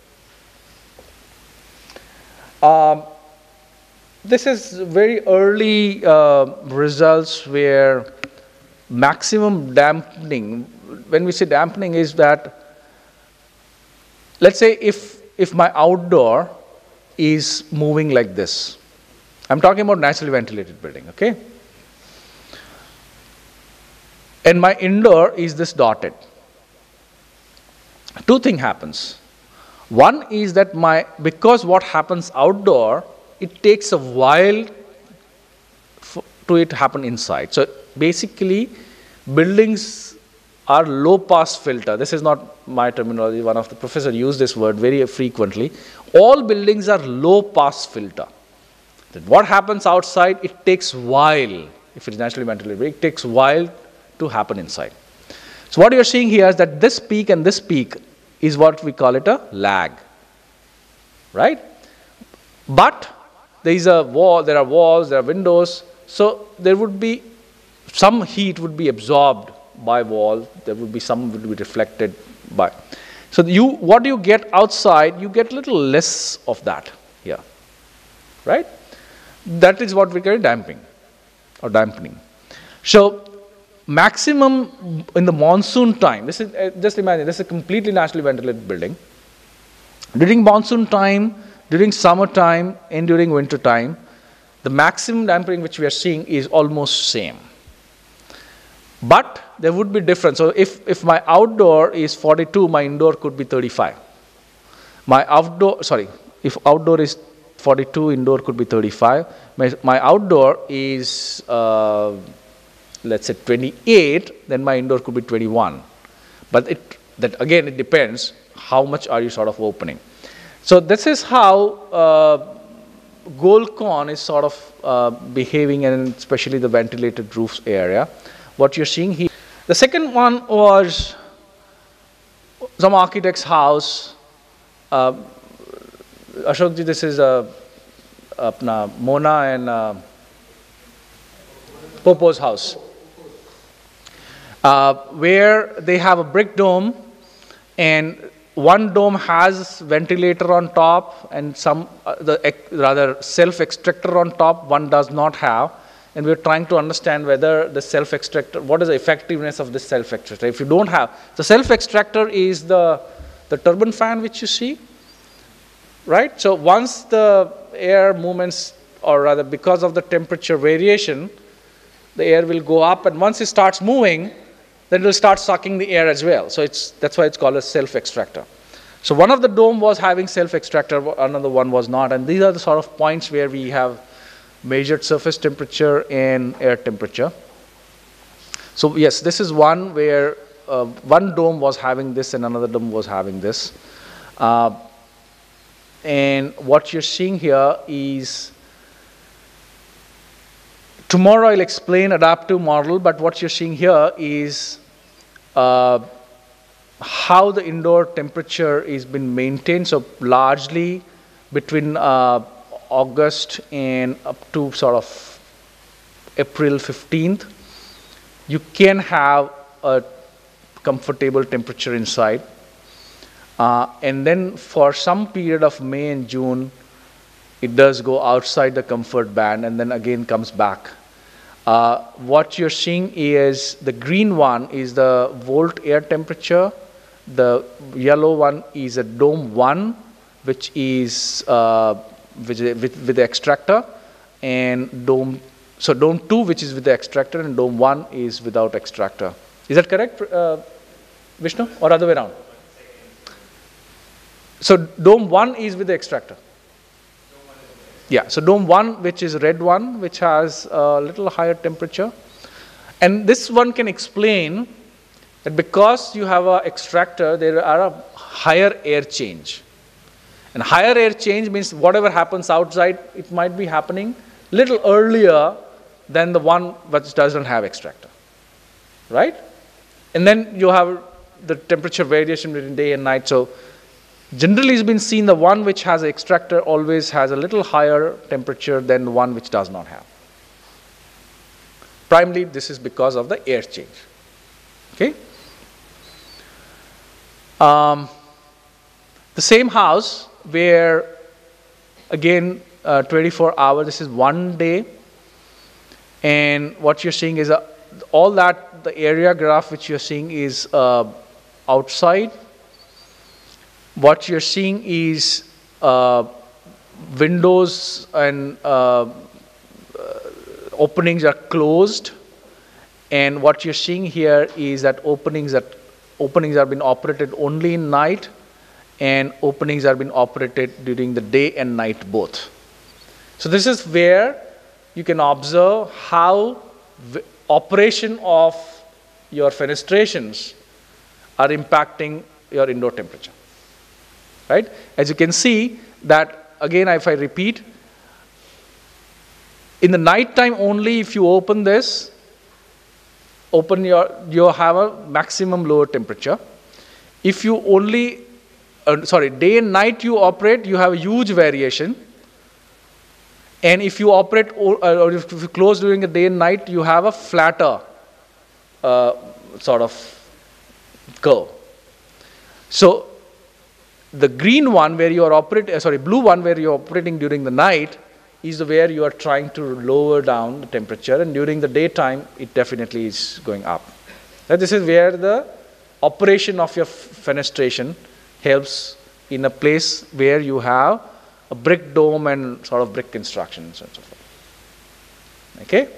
Um, this is very early uh, results where maximum dampening, when we say dampening is that, let's say if, if my outdoor is moving like this. I'm talking about naturally ventilated building, okay? And my indoor is this dotted. Two things happens. One is that my, because what happens outdoor, it takes a while for, to it happen inside. So basically, buildings are low pass filter. This is not my terminology, one of the professors used this word very frequently. All buildings are low pass filter. That what happens outside, it takes while, if it is naturally ventilated, it takes while to happen inside. So what you're seeing here is that this peak and this peak is what we call it a lag, right? But there is a wall, there are walls, there are windows, so there would be, some heat would be absorbed by wall, there would be some would be reflected by. So you, what you get outside, you get little less of that here, right? That is what we call damping or dampening. So maximum in the monsoon time, this is, uh, just imagine, this is a completely naturally ventilated building. During monsoon time, during summer time, and during winter time, the maximum dampering which we are seeing is almost same. But there would be difference. So if, if my outdoor is forty-two, my indoor could be thirty-five. My outdoor, sorry, if outdoor is forty-two, indoor could be thirty-five. My, my outdoor is, uh, let's say, twenty-eight, then my indoor could be twenty-one. But it, that again, it depends how much are you sort of opening. So this is how uh, Golconda is sort of uh, behaving, and especially the ventilated roofs area. What you're seeing here. The second one was some architect's house. Uh, Ashokji, this is uh, uh, Mona and uh, Popo's house, uh, where they have a brick dome, and one dome has ventilator on top, and some uh, the rather self-extractor on top. One does not have. And we're trying to understand whether the self-extractor, what is the effectiveness of this self-extractor. If you don't have, the self-extractor is the, the turbine fan which you see, right? So once the air movements, or rather because of the temperature variation, the air will go up, and once it starts moving, then it will start sucking the air as well. So it's, that's why it's called a self-extractor. So one of the dome was having self-extractor, another one was not, and these are the sort of points where we have measured surface temperature and air temperature. So yes, this is one where uh, one dome was having this and another dome was having this. Uh, and what you're seeing here is, tomorrow I'll explain adaptive model, but what you're seeing here is uh, how the indoor temperature is been maintained. So largely between uh, August and up to sort of April fifteenth, you can have a comfortable temperature inside. Uh, and then for some period of May and June, it does go outside the comfort band and then again comes back. Uh, what you're seeing is the green one is the volt air temperature. The yellow one is a dome one, which is uh, With, with, with the extractor, and dome, so dome two, which is with the extractor, and dome one is without extractor. Is that correct, uh, Vishnu, or other way around? So dome one is with the extractor. Yeah, so dome one, which is red one, which has a little higher temperature. And this one can explain that because you have an extractor, there are a higher air change. And higher air change means whatever happens outside, it might be happening little earlier than the one which doesn't have extractor, right? And then you have the temperature variation between day and night. So generally it's been seen the one which has an extractor always has a little higher temperature than the one which does not have. Primarily this is because of the air change, okay? Um, the same house, where again uh, twenty-four hours, this is one day, and what you're seeing is uh, all that the area graph which you're seeing is uh, outside. What you're seeing is uh, windows and uh, openings are closed, and what you're seeing here is that openings that openings have been operated only in night, and openings are being operated during the day and night both. So this is where you can observe how the operation of your fenestrations are impacting your indoor temperature, right? As you can see that, again, if I repeat, in the night time only, if you open this, open your, you have a maximum lower temperature. If you only Uh, sorry, day and night you operate, you have a huge variation. And if you operate or, or if you close during the day and night, you have a flatter uh, sort of curve. So the green one where you are operating, uh, sorry, blue one where you are operating during the night is where you are trying to lower down the temperature, and during the daytime, it definitely is going up. Now, this is where the operation of your fenestration helps in a place where you have a brick dome and sort of brick construction and so forth. Okay?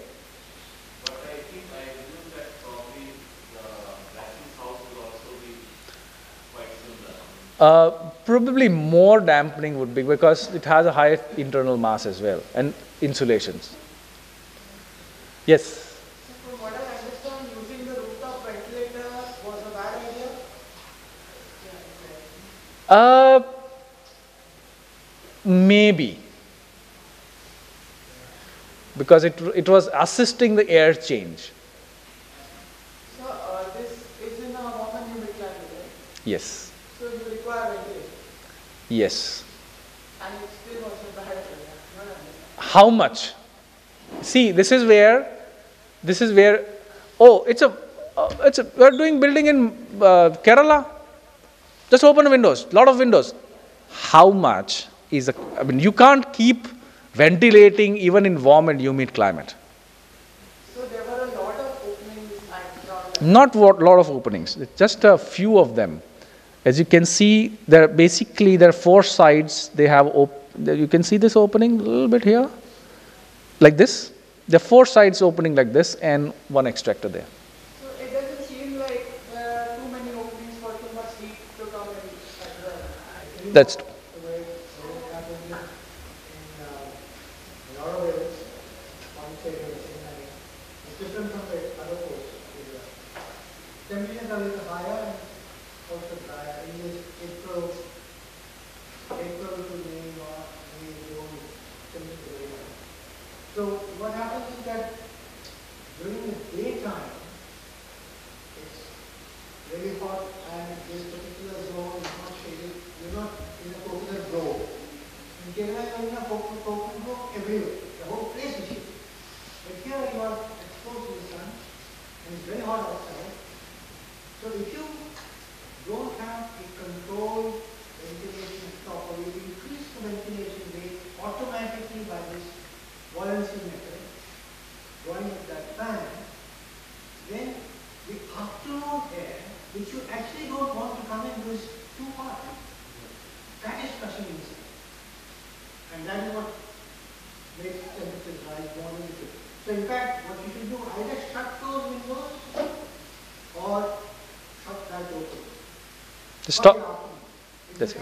But I think I assume that probably the Blessings House will also be quite similar. Uh, probably more dampening would be, because it has a higher internal mass as well and insulations. Yes? So from what I understand, using the rooftop ventilator was a bad idea? Yeah, uh, Maybe, because it, it was assisting the air change. So uh, this is in a modern humid climate, right? Yes. So you require ventilation? Yes. And it still was a bad idea. How much? See, this is where, this is where, oh, it's a, uh, it's a, we're doing building in uh, Kerala. Just open windows, lot of windows. How much? Is a, I mean, you can't keep ventilating even in warm and humid climate. So there were a lot of openings at Not what lot of openings, just a few of them. As you can see, there are basically there are four sides. They have op you can see this opening a little bit here, like this. There are four sides opening like this, and one extractor there. So it doesn't seem like there are too many openings for too much heat to come in. And That's. Stop. That's it.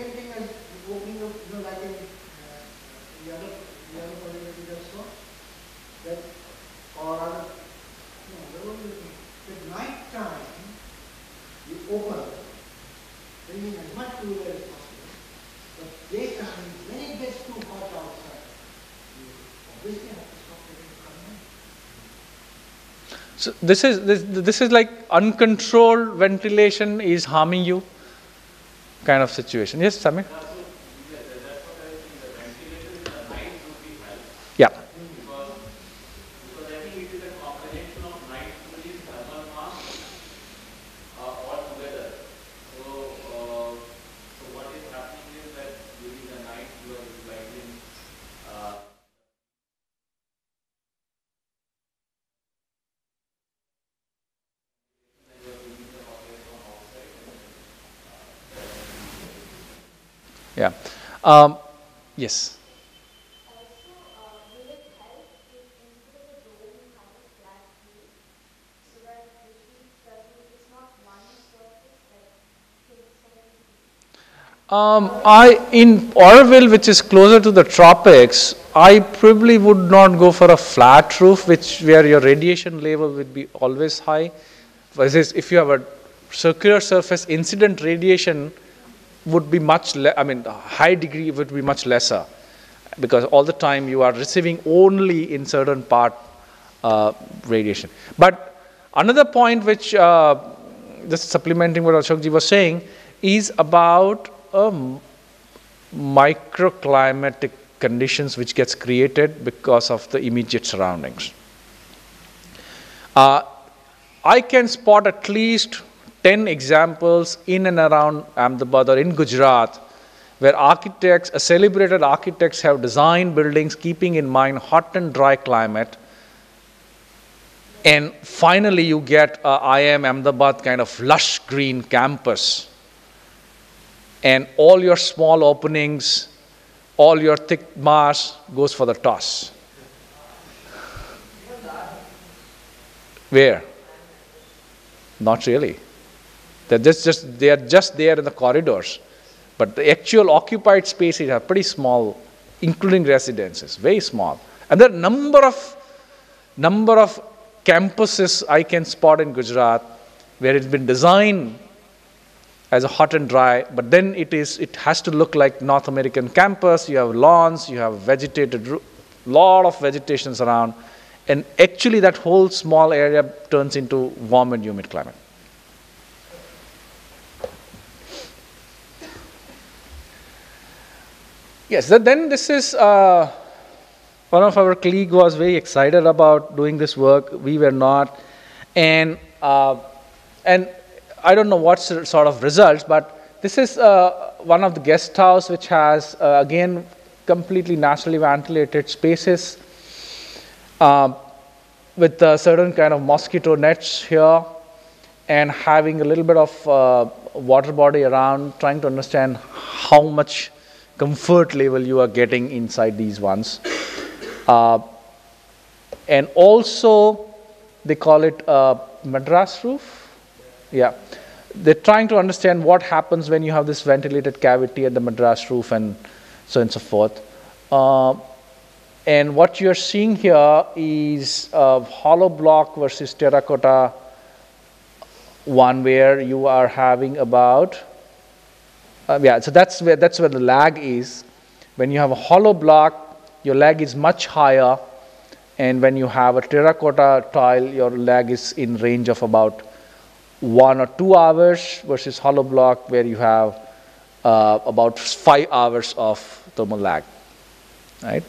So this is this this is like uncontrolled ventilation is harming you. Kind of situation. Yes, Sameer? Yeah. Because, because I think it is a combination of night energy, thermal mass, uh, all together. So, uh, so what is happening is that during the night you are utilizing uh, Yeah. Um, yes. Also, uh, will it help if instead of a dome you have a flat roof, so that the heat doesn't, it's not one surface that takes away? Um, I in Auroville, which is closer to the tropics, I probably would not go for a flat roof, which where your radiation level would be always high. Versus if you have a circular surface, incident radiation would be much, le I mean, high degree would be much lesser, because all the time you are receiving only in certain part uh, radiation. But another point which, uh, just supplementing what Ashokji was saying, is about um, microclimatic conditions which gets created because of the immediate surroundings. Uh, I can spot at least ten examples in and around Ahmedabad or in Gujarat, where architects, uh, celebrated architects have designed buildings keeping in mind hot and dry climate. And finally, you get uh, I I M Ahmedabad kind of lush green campus. And all your small openings, all your thick mass goes for the toss. Where? Not really. They're just, just, they're just there in the corridors. But the actual occupied spaces are pretty small, including residences, very small. And there are number of, number of campuses I can spot in Gujarat where it's been designed as a hot and dry, but then it is, it has to look like North American campus. You have lawns, you have vegetated, lot of vegetations around, and actually that whole small area turns into warm and humid climate. Yes, then this is, uh, one of our colleagues was very excited about doing this work. We were not. And, uh, and I don't know what sort of results, but this is uh, one of the guest house which has, uh, again, completely naturally ventilated spaces uh, with a certain kind of mosquito nets here and having a little bit of uh, water body around, trying to understand how much comfort level you are getting inside these ones. Uh, and also, they call it uh, Madras roof. Yeah. They're trying to understand what happens when you have this ventilated cavity at the Madras roof and so on and so forth. Uh, and what you're seeing here is uh, hollow block versus terracotta one where you are having about Uh, yeah, so that's where, that's where the lag is. When you have a hollow block, your lag is much higher. And when you have a terracotta tile, your lag is in range of about one or two hours versus hollow block where you have uh, about five hours of thermal lag, right?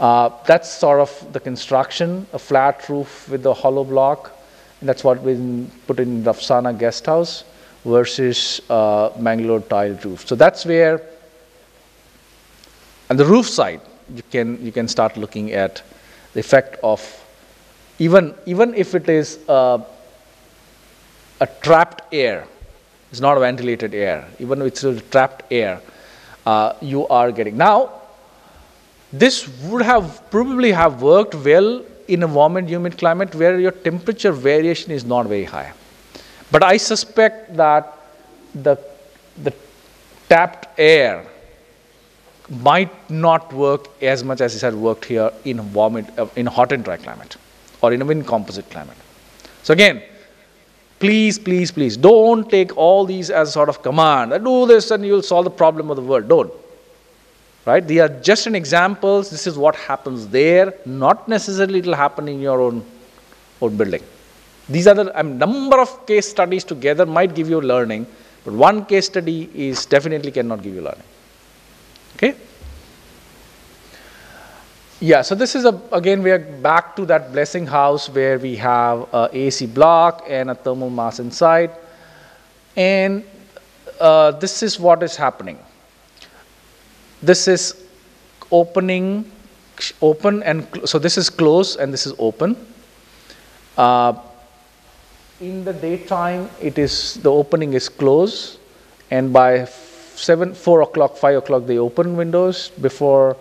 Uh, that's sort of the construction, a flat roof with a hollow block. And that's what we put in Rafsana guest house versus uh, Mangalore tile roof. So that's where, and the roof side, you can, you can start looking at the effect of, even, even if it is uh, a trapped air, it's not a ventilated air, even if it's a trapped air, uh, you are getting. Now, this would have probably have worked well in a warm and humid climate where your temperature variation is not very high. But I suspect that the, the tapped air might not work as much as it had worked here in, warm, in hot and dry climate or in a wind composite climate. So again, please, please, please, don't take all these as sort of command. Do this and you'll solve the problem of the world. Don't. Right? They are just an examples. This is what happens there. Not necessarily it will happen in your own, own building. These are the um, number of case studies together might give you learning, but one case study is definitely cannot give you learning. Okay? Yeah, so this is, a, again, we are back to that blessing house where we have a A C block and a thermal mass inside. And uh, this is what is happening. This is opening, open and, so this is closed and this is open. Uh, In the daytime, it is, the opening is closed, and by seven, four o'clock, five o'clock, they open windows. Before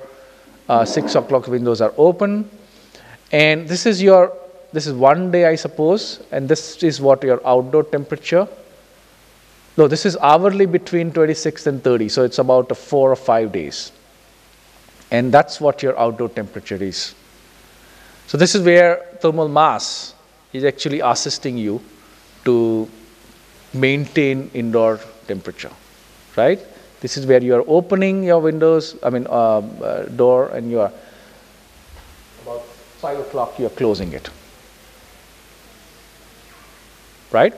uh, six o'clock, windows are open. And this is your, this is one day, I suppose, and this is what your outdoor temperature. No, this is hourly between twenty-six and thirty, so it's about a four or five days. And that's what your outdoor temperature is. So this is where thermal mass is actually assisting you to maintain indoor temperature, right? This is where you are opening your windows, I mean, uh, uh, door, and you are about five o'clock, you are closing it, right?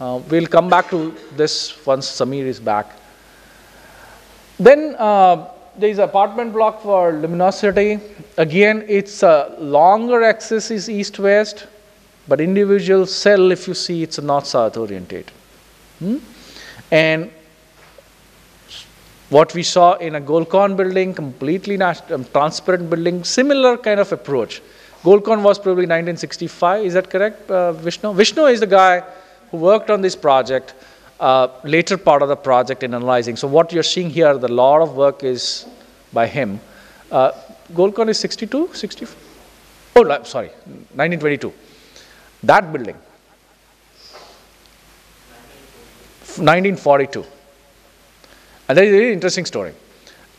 Uh, we'll come back to this once Sameer is back. Then uh, there is an apartment block for luminosity. Again, it's a longer axis is east-west. But individual cell, if you see, it's a north-south orientate. Hmm? And What we saw in a Golconda building, completely transparent building, similar kind of approach. Golconda was probably nineteen sixty-five, is that correct, uh, Vishnu? Vishnu is the guy who worked on this project, uh, later part of the project in analyzing. So what you're seeing here, the lot of work is by him. Uh, Golconda is sixty-two, sixty-four? Oh, sorry, nineteen twenty-two. That building. nineteen forty-two. And that is a really interesting story.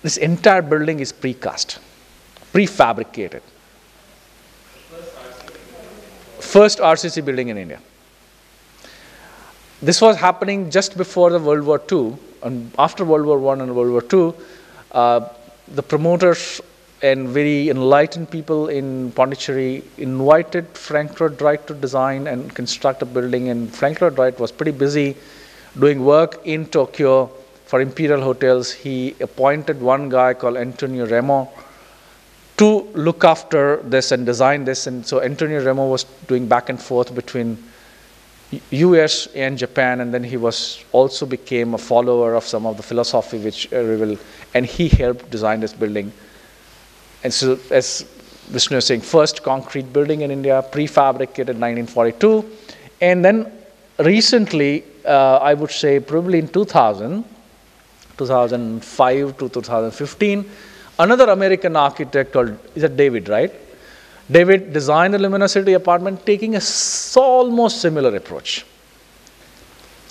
This entire building is precast, prefabricated. First R C C building in India. This was happening just before the World War Two, and after World War One and World War Two, uh, the promoters and very enlightened people in Pondicherry invited Frank Lloyd Wright to design and construct a building, and Frank Lloyd Wright was pretty busy doing work in Tokyo. For imperial hotels, he appointed one guy called Antonio Remo to look after this and design this. And so Antonio Remo was doing back and forth between U S and Japan, and then he was also became a follower of some of the philosophy which uh, revealed, and he helped design this building. And so, as Vishnu is saying, first concrete building in India, prefabricated nineteen forty-two, and then recently, uh, I would say probably in two thousand. two thousand five to two thousand fifteen, another American architect called, is that David, right? David designed the Luminosity apartment taking a almost similar approach.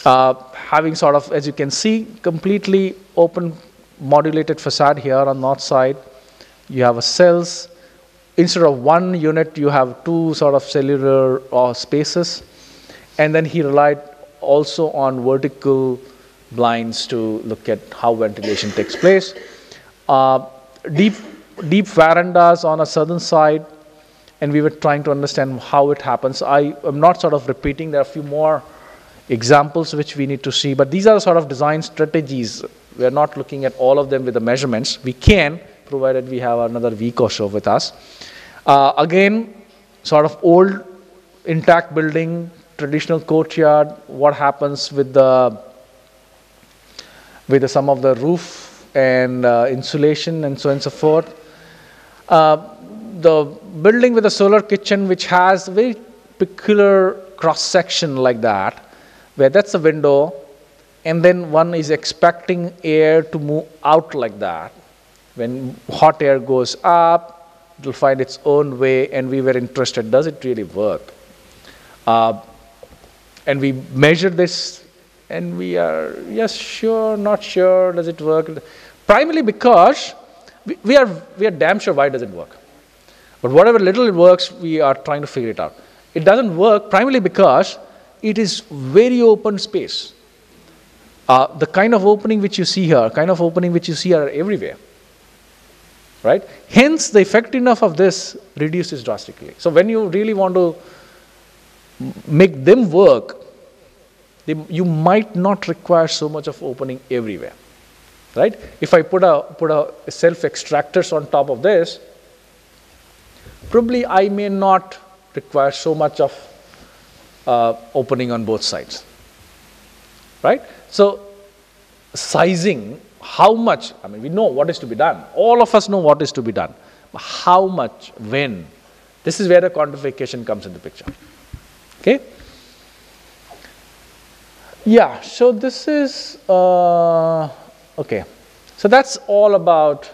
Uh, having sort of, as you can see, completely open modulated facade here on north side. You have a cells. Instead of one unit, you have two sort of cellular or spaces. And then he relied also on vertical blinds to look at how ventilation takes place. Uh, deep, deep verandas on a southern side, and we were trying to understand how it happens. I am not sort of repeating. There are a few more examples which we need to see, but these are sort of design strategies. We are not looking at all of them with the measurements. We can, provided we have another week or so with us. Uh, again, sort of old, intact building, traditional courtyard, what happens with the with some of the roof and uh, insulation and so on and so forth. Uh, the building with a solar kitchen, which has a very peculiar cross-section like that, where that's a window, and then one is expecting air to move out like that. When hot air goes up, it'll find its own way, and we were interested, does it really work? Uh, and we measured this. And we are, yes, sure, not sure, does it work? Primarily because we, we, are, we are damn sure why does it work. But whatever little it works, we are trying to figure it out. It doesn't work primarily because it is very open space. Uh, the kind of opening which you see here, kind of opening which you see are everywhere, right? Hence, the effectiveness of this reduces drastically. So when you really want to make them work, They, you might not require so much of opening everywhere, right? If I put a put a self-extractors on top of this, probably I may not require so much of uh, opening on both sides, right? So sizing how much, I mean, we know what is to be done. All of us know what is to be done. But how much, when? This is where the quantification comes in the picture, okay? Yeah, so this is, uh, okay, so that's all about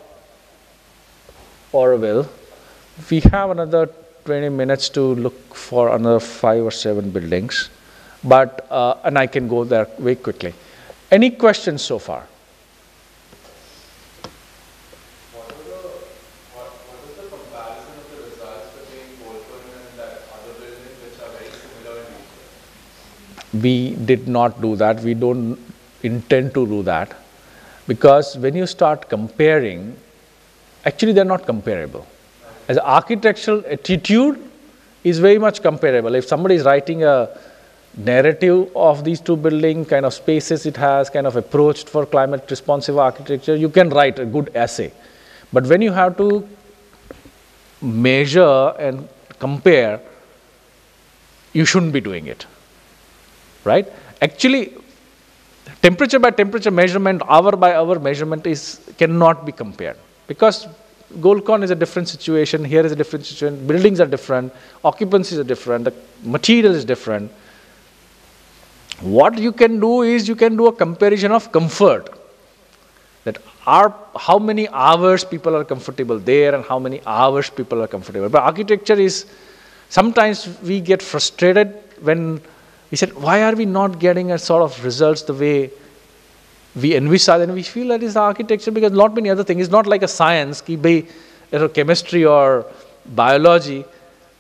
Auroville. We have another twenty minutes to look for another five or seven buildings, but, uh, and I can go there very quickly. Any questions so far? What is the, what, what is the comparison of the results between Golconda and that other buildings which are very similar in nature? We did not do that. We don't intend to do that, because when you start comparing, actually they're not comparable. As architectural attitude is very much comparable. If somebody is writing a narrative of these two buildings, kind of spaces it has, kind of approach for climate responsive architecture, you can write a good essay. But when you have to measure and compare, you shouldn't be doing it. Right? Actually, temperature by temperature measurement, hour by hour measurement is cannot be compared, because Golconda is a different situation, here is a different situation, buildings are different, occupancies are different, the material is different. What you can do is you can do a comparison of comfort, that are how many hours people are comfortable there and how many hours people are comfortable. But architecture is, sometimes we get frustrated when we said, why are we not getting a sort of results the way we envisage, and we feel that is architecture, because not many other things. It's not like a science, be it chemistry or biology,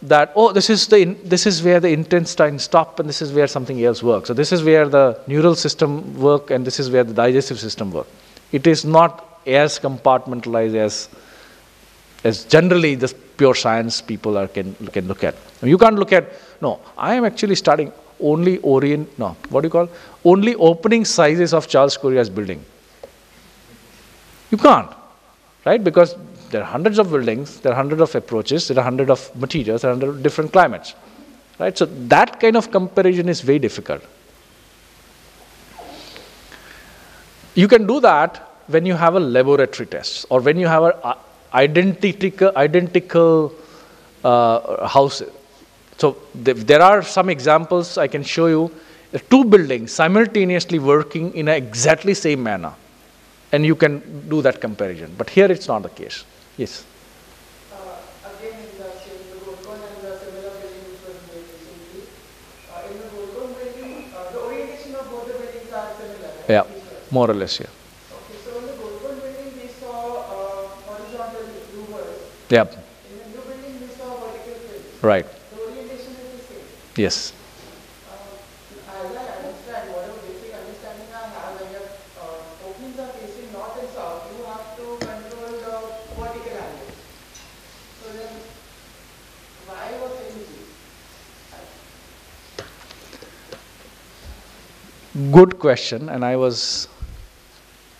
that oh, this is the in, this is where the intestine stop and this is where something else works. So this is where the neural system work and this is where the digestive system work. It is not as compartmentalized as as generally the pure science people are can can look at. You can't look at no. I am actually starting. Only orient, no, what do you call? Only opening sizes of Charles Correa's building. You can't, right? Because there are hundreds of buildings, there are hundreds of approaches, there are hundreds of materials, there are hundreds of different climates, right? So that kind of comparison is very difficult. You can do that when you have a laboratory test or when you have an identical, identical uh, house. So there are some examples I can show you, two buildings simultaneously working in an exactly same manner, and you can do that comparison. But here it's not the case. Yes? Uh, again, in the Golconda and the similar building which was made recently, uh, in the Golconda building, uh, the orientation of both the buildings are similar, right? Yeah, more or less, yeah. Okay, so in the Golconda building, we saw uh, horizontal louvers. Yeah. In the new building, we saw vertical pillars. Right. Yes. Uh, as I understand, whatever basic understanding I have, when your uh, openings are facing north and south, you have to control the vertical angles. So then, why was energy? Good question, and I was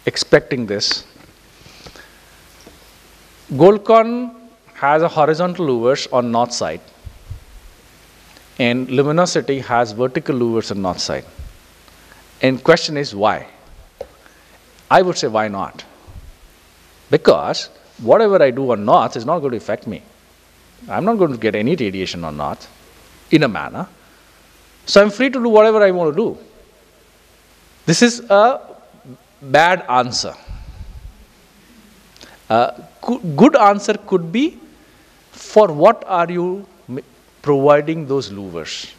expecting this. Golconda has a horizontal louvers on north side, and Luminosity has vertical louvers on north side. And question is why? I would say why not? Because whatever I do on north is not going to affect me. I'm not going to get any radiation on north in a manner. So I'm free to do whatever I want to do. This is a bad answer. A good answer could be, for what are you providing those louvers?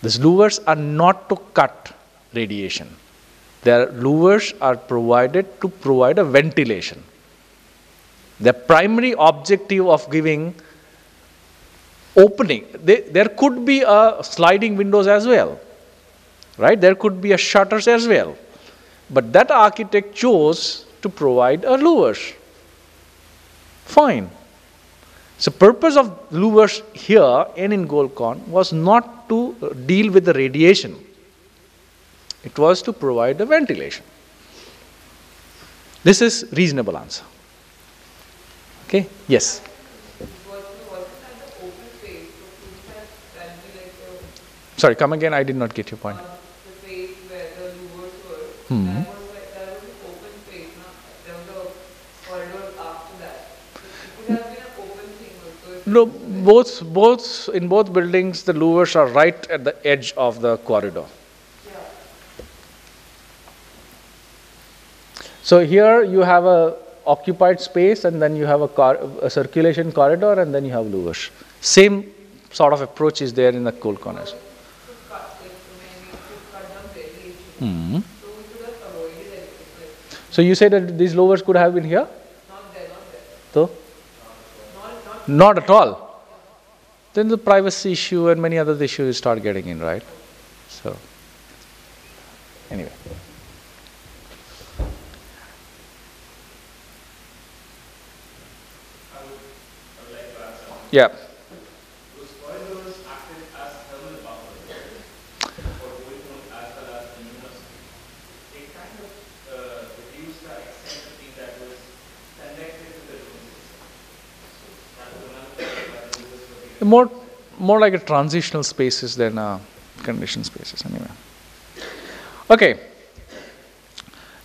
These louvers are not to cut radiation. Their louvers are provided to provide a ventilation. The primary objective of giving opening, they, there could be a sliding windows as well, right? There could be a shutters as well. But that architect chose to provide a louvers. Fine. So purpose of louvers here and in Golconda was not to deal with the radiation. It was to provide the ventilation. This is reasonable answer. Okay? Yes? Sorry, come again. I did not get your point. The space where the louvers were. No, both, both, in both buildings, the louvers are right at the edge of the corridor. Yeah. So here you have a occupied space, and then you have a, car, a circulation corridor, and then you have louvers. Same sort of approach is there in the cold corners. Mm-hmm. So you say that these louvers could have been here? Not there, not there. So? Not at all. Then the privacy issue and many other issues start getting in, right? So, anyway. I would, I would like to ask something. Yeah. Those corridors acted as thermal buffers for Golconda as well as the Luminosity. They kind of uh, reduced the eccentricity that was connected to the room system. More, more like a transitional spaces than a conditioned spaces, anyway. Okay,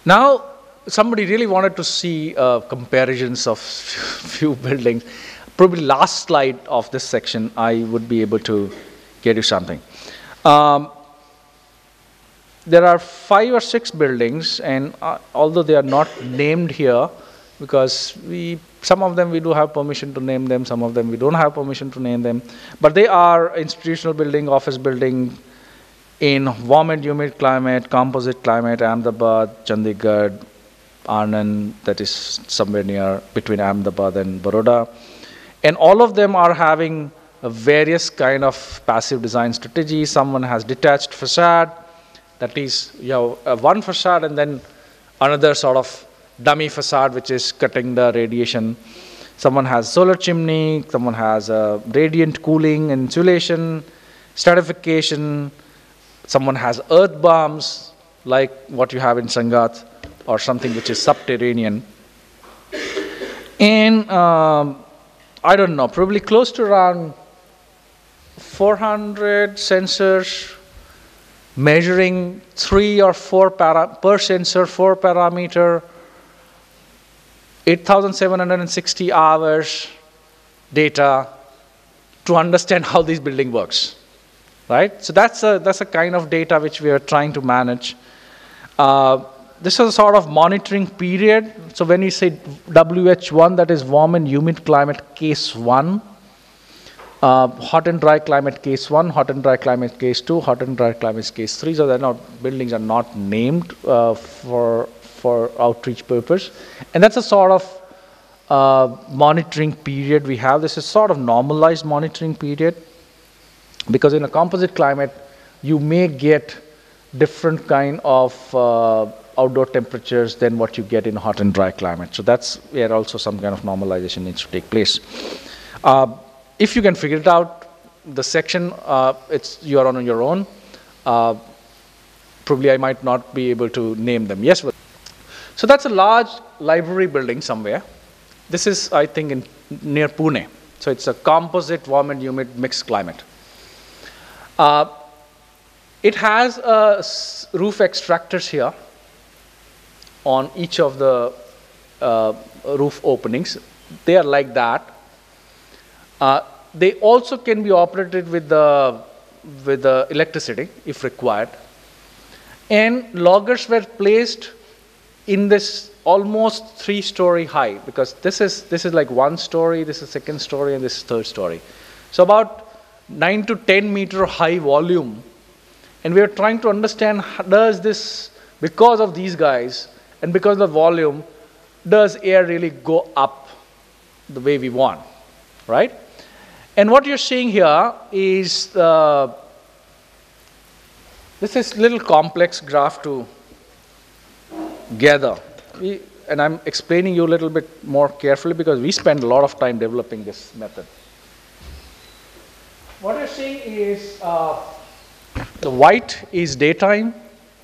Now, somebody really wanted to see uh, comparisons of few buildings. Probably last slide of this section, I would be able to get you something. Um, there are five or six buildings, and uh, although they are not named here, because we, some of them we do have permission to name them, some of them we don't have permission to name them, but they are institutional building, office building, in warm and humid climate, composite climate, Ahmedabad, Chandigarh, Anand, that is somewhere near between Ahmedabad and Baroda. And all of them are having various kind of passive design strategies. Someone has detached facade, that is, you have one facade and then another sort of dummy facade which is cutting the radiation. Someone has solar chimney, someone has uh, radiant cooling, insulation, stratification, someone has earth bombs like what you have in Sangath, or something which is subterranean. And um, I don't know, probably close to around four hundred sensors measuring three or four para per sensor, four parameter, eight thousand seven hundred sixty hours data to understand how this building works, right? So that's a, that's a kind of data which we are trying to manage. Uh, This is a sort of monitoring period. So when you say W H one, that is warm and humid climate case one, uh, hot and dry climate case one, hot and dry climate case two, hot and dry climate case three. So they're not, buildings are not named uh, for, for outreach purpose. And that's a sort of uh, monitoring period we have. This is sort of normalized monitoring period, because in a composite climate, you may get different kind of uh, outdoor temperatures than what you get in hot and dry climate. So that's where also some kind of normalization needs to take place. Uh, if you can figure it out, the section, uh, it's you are on your own. Uh, probably I might not be able to name them. Yes? So that's a large library building somewhere. This is, I think, in, near Pune. So it's a composite, warm and humid, mixed climate. Uh, it has uh, roof extractors here on each of the uh, roof openings. They are like that. Uh, they also can be operated with the, with the electricity if required. And loggers were placed in this almost three-story high, because this is, this is like one story, this is second story, and this is third story. So about nine to ten meter high volume. And we are trying to understand, how does this, because of these guys, and because of the volume, does air really go up the way we want, right? And what you're seeing here is, uh, this is little complex graph to gather. We, and I'm explaining you a little bit more carefully because we spend a lot of time developing this method. What you're seeing is uh, the white is daytime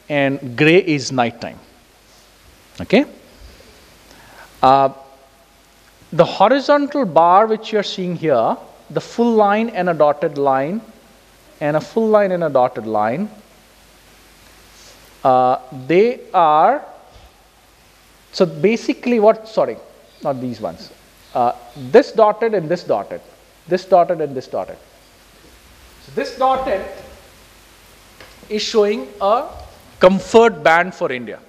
and gray is nighttime. Okay. Uh, the horizontal bar which you're seeing here, the full line and a dotted line, and a full line and a dotted line, uh, they are, so basically what, sorry, not these ones, uh, this dotted and this dotted, this dotted and this dotted. So this dotted is showing a comfort band for India.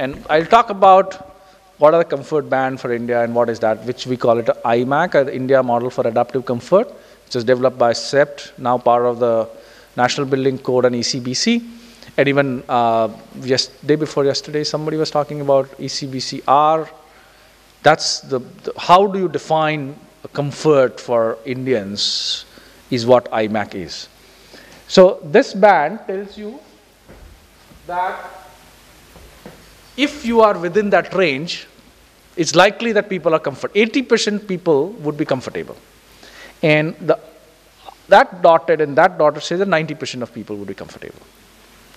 And I'll talk about what are the comfort band for India and what is that, which we call it I MAC, the India Model for Adaptive Comfort, which is developed by S E P T, now part of the National Building Code and E C B C. And even uh, yes, day before yesterday, somebody was talking about E C B C R. That's the, the how do you define comfort for Indians is what I MAC is. So this band tells you that if you are within that range, it's likely that people are comfortable. eighty percent people would be comfortable. And the, that dotted and that dotted says that ninety percent of people would be comfortable.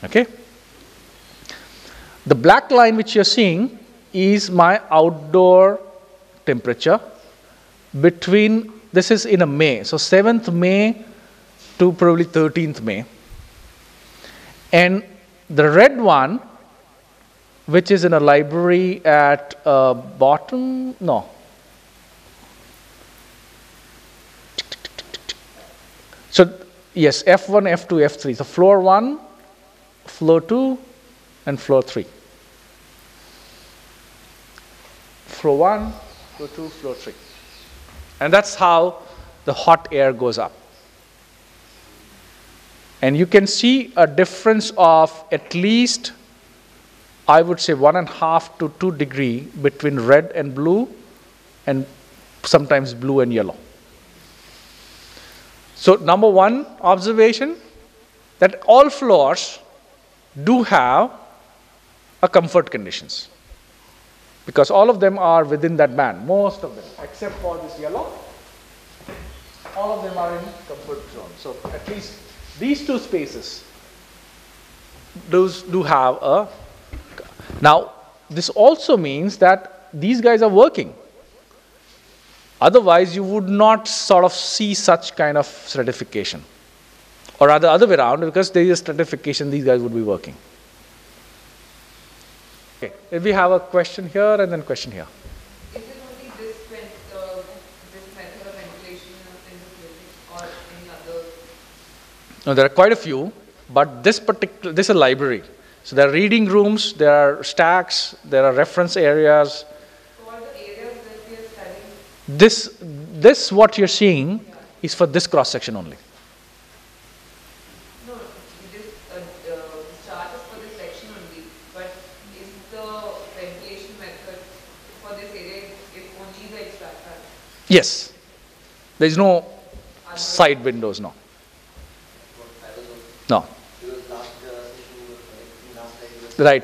Okay? The black line which you're seeing is my outdoor temperature between, this is in a May, so seventh May to probably thirteenth May. And the red one which is in a library at uh, bottom, no. So yes, F one, F two, F three. So floor one, floor two, and floor three. Floor one, floor two, floor three. And that's how the hot air goes up. And you can see a difference of at least, I would say, one and a half to two degree between red and blue, and sometimes blue and yellow. So number one observation, that all floors do have a comfort conditions, because all of them are within that band, most of them, except for this yellow, all of them are in comfort zone. So at least these two spaces, those do have a, now this also means that these guys are working. Otherwise, you would not sort of see such kind of stratification, or rather other way around, because there is a stratification, these guys would be working. Okay, if we have a question here and then question here. Is it only this, uh, this method of ventilation in this building or any other? No, there are quite a few, but this particular, this is a library. So there are reading rooms, there are stacks, there are reference areas. So what are the areas that we are studying? This, this what you're seeing yeah. is for this cross section only. Yes, there is no side windows, no. No. Right.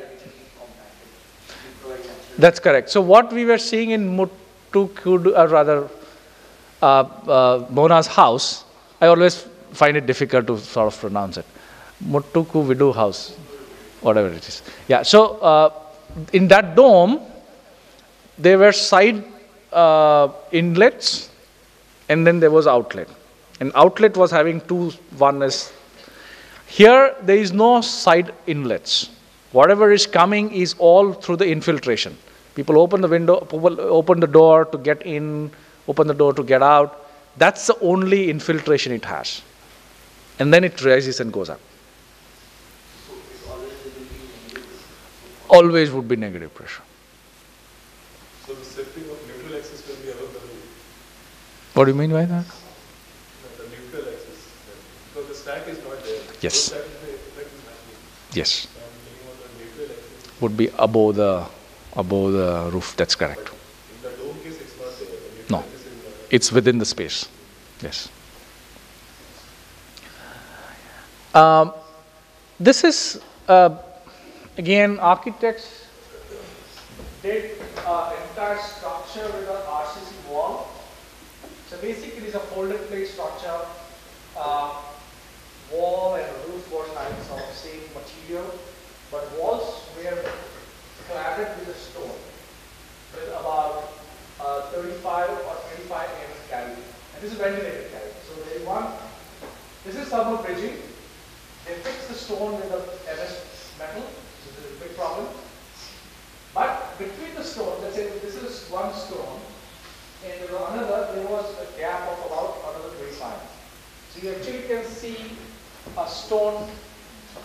That's correct. So what we were seeing in Muttukudu, or rather uh, uh, Mona's house, I always find it difficult to sort of pronounce it. Muttukuvidu house, whatever it is. Yeah, so uh, in that dome, there were side Uh, inlets, and then there was outlet, and outlet was having two, one is here, there is no side inlets. Whatever is coming is all through the infiltration. People open the window, open the door to get in, open the door to get out. That's the only infiltration it has, and then it rises and goes up. Always would be negative pressure. What do you mean by that? The neutral axis, because the stack is not there. Yes. So the stack is not, yes. And the axis would be above the above the roof. That's correct. But in the dome case, it's not there. The no, axis is not there. It's within the space. Yes. Um, this is uh, again architects did uh, entire structure with an R C C wall. So basically, it's a folded plate structure. Uh, wall and roof were kinds of same material, but walls were cladded with a stone with about uh, thirty-five or twenty-five millimeter cavity. And this is ventilated cavity. So they want, this is thermal bridging. They fix the stone with the M S metal, so this is a big problem. But between the stone, let's say this is one stone, and there was another, there was a gap of about another twenty-five. So you actually can see a stone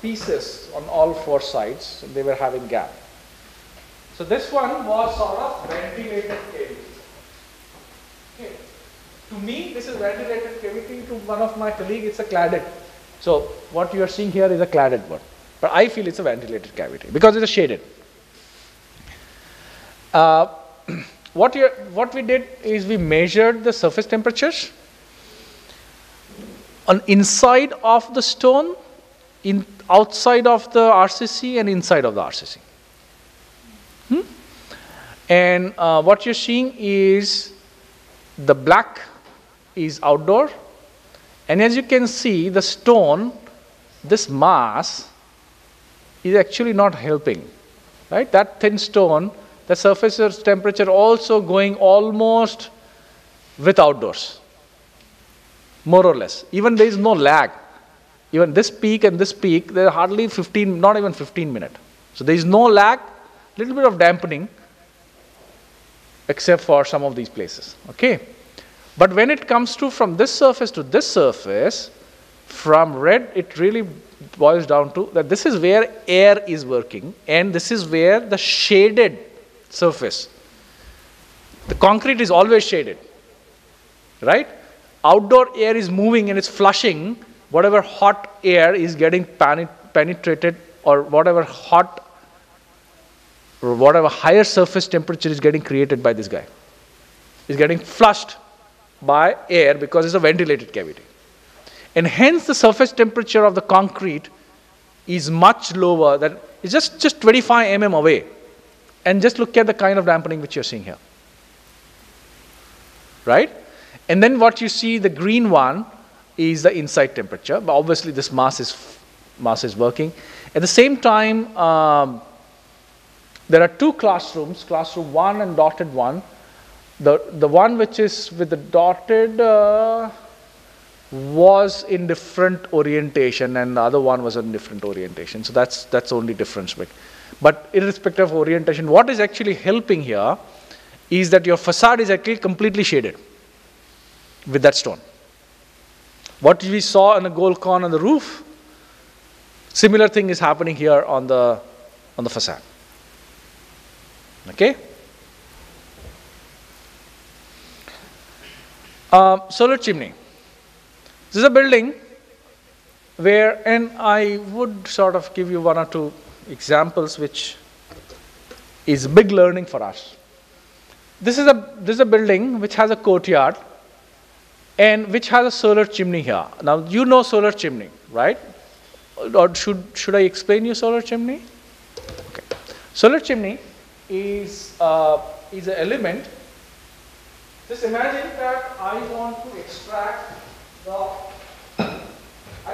pieces on all four sides, and they were having gap. So this one was sort of ventilated cavity. Okay. To me, this is ventilated cavity. To one of my colleagues, it's a cladded. So what you are seeing here is a cladded one. But I feel it's a ventilated cavity because it's a shaded. Uh, What, you're, what we did is we measured the surface temperatures on inside of the stone, in outside of the R C C, and inside of the R C C. Hmm? And uh, what you're seeing is the black is outdoor, and as you can see, the stone, this mass, is actually not helping. Right? That thin stone. The surface temperature also going almost with outdoors, more or less. Even there is no lag. Even this peak and this peak, they're hardly fifteen, not even fifteen minutes. So there is no lag, little bit of dampening, except for some of these places, okay? But when it comes to from this surface to this surface, from red, it really boils down to that this is where air is working, and this is where the shaded surface. The concrete is always shaded, right? Outdoor air is moving and it's flushing whatever hot air is getting penetrated, or whatever hot, or whatever higher surface temperature is getting created by this guy. It's getting flushed by air because it's a ventilated cavity. And hence the surface temperature of the concrete is much lower than, it's just, just twenty-five millimeters away. And just look at the kind of dampening which you're seeing here. Right? And then what you see, the green one, is the inside temperature. But obviously this mass is, mass is working. At the same time, um, there are two classrooms, classroom one and dotted one. The, the one which is with the dotted uh, was in different orientation, and the other one was in different orientation. So that's, that's the only difference. But, but irrespective of orientation, what is actually helping here is that your facade is actually completely shaded with that stone. What we saw on the Golconda on the roof, similar thing is happening here on the, on the facade. Okay? Um, solar chimney. This is a building where, and I would sort of give you one or two examples, which is big learning for us. This is a, this is a building which has a courtyard and which has a solar chimney here. Now, you know solar chimney, right? Or should, should I explain you solar chimney? Okay. Solar chimney is, uh, is an element. Just imagine that I want to extract the, I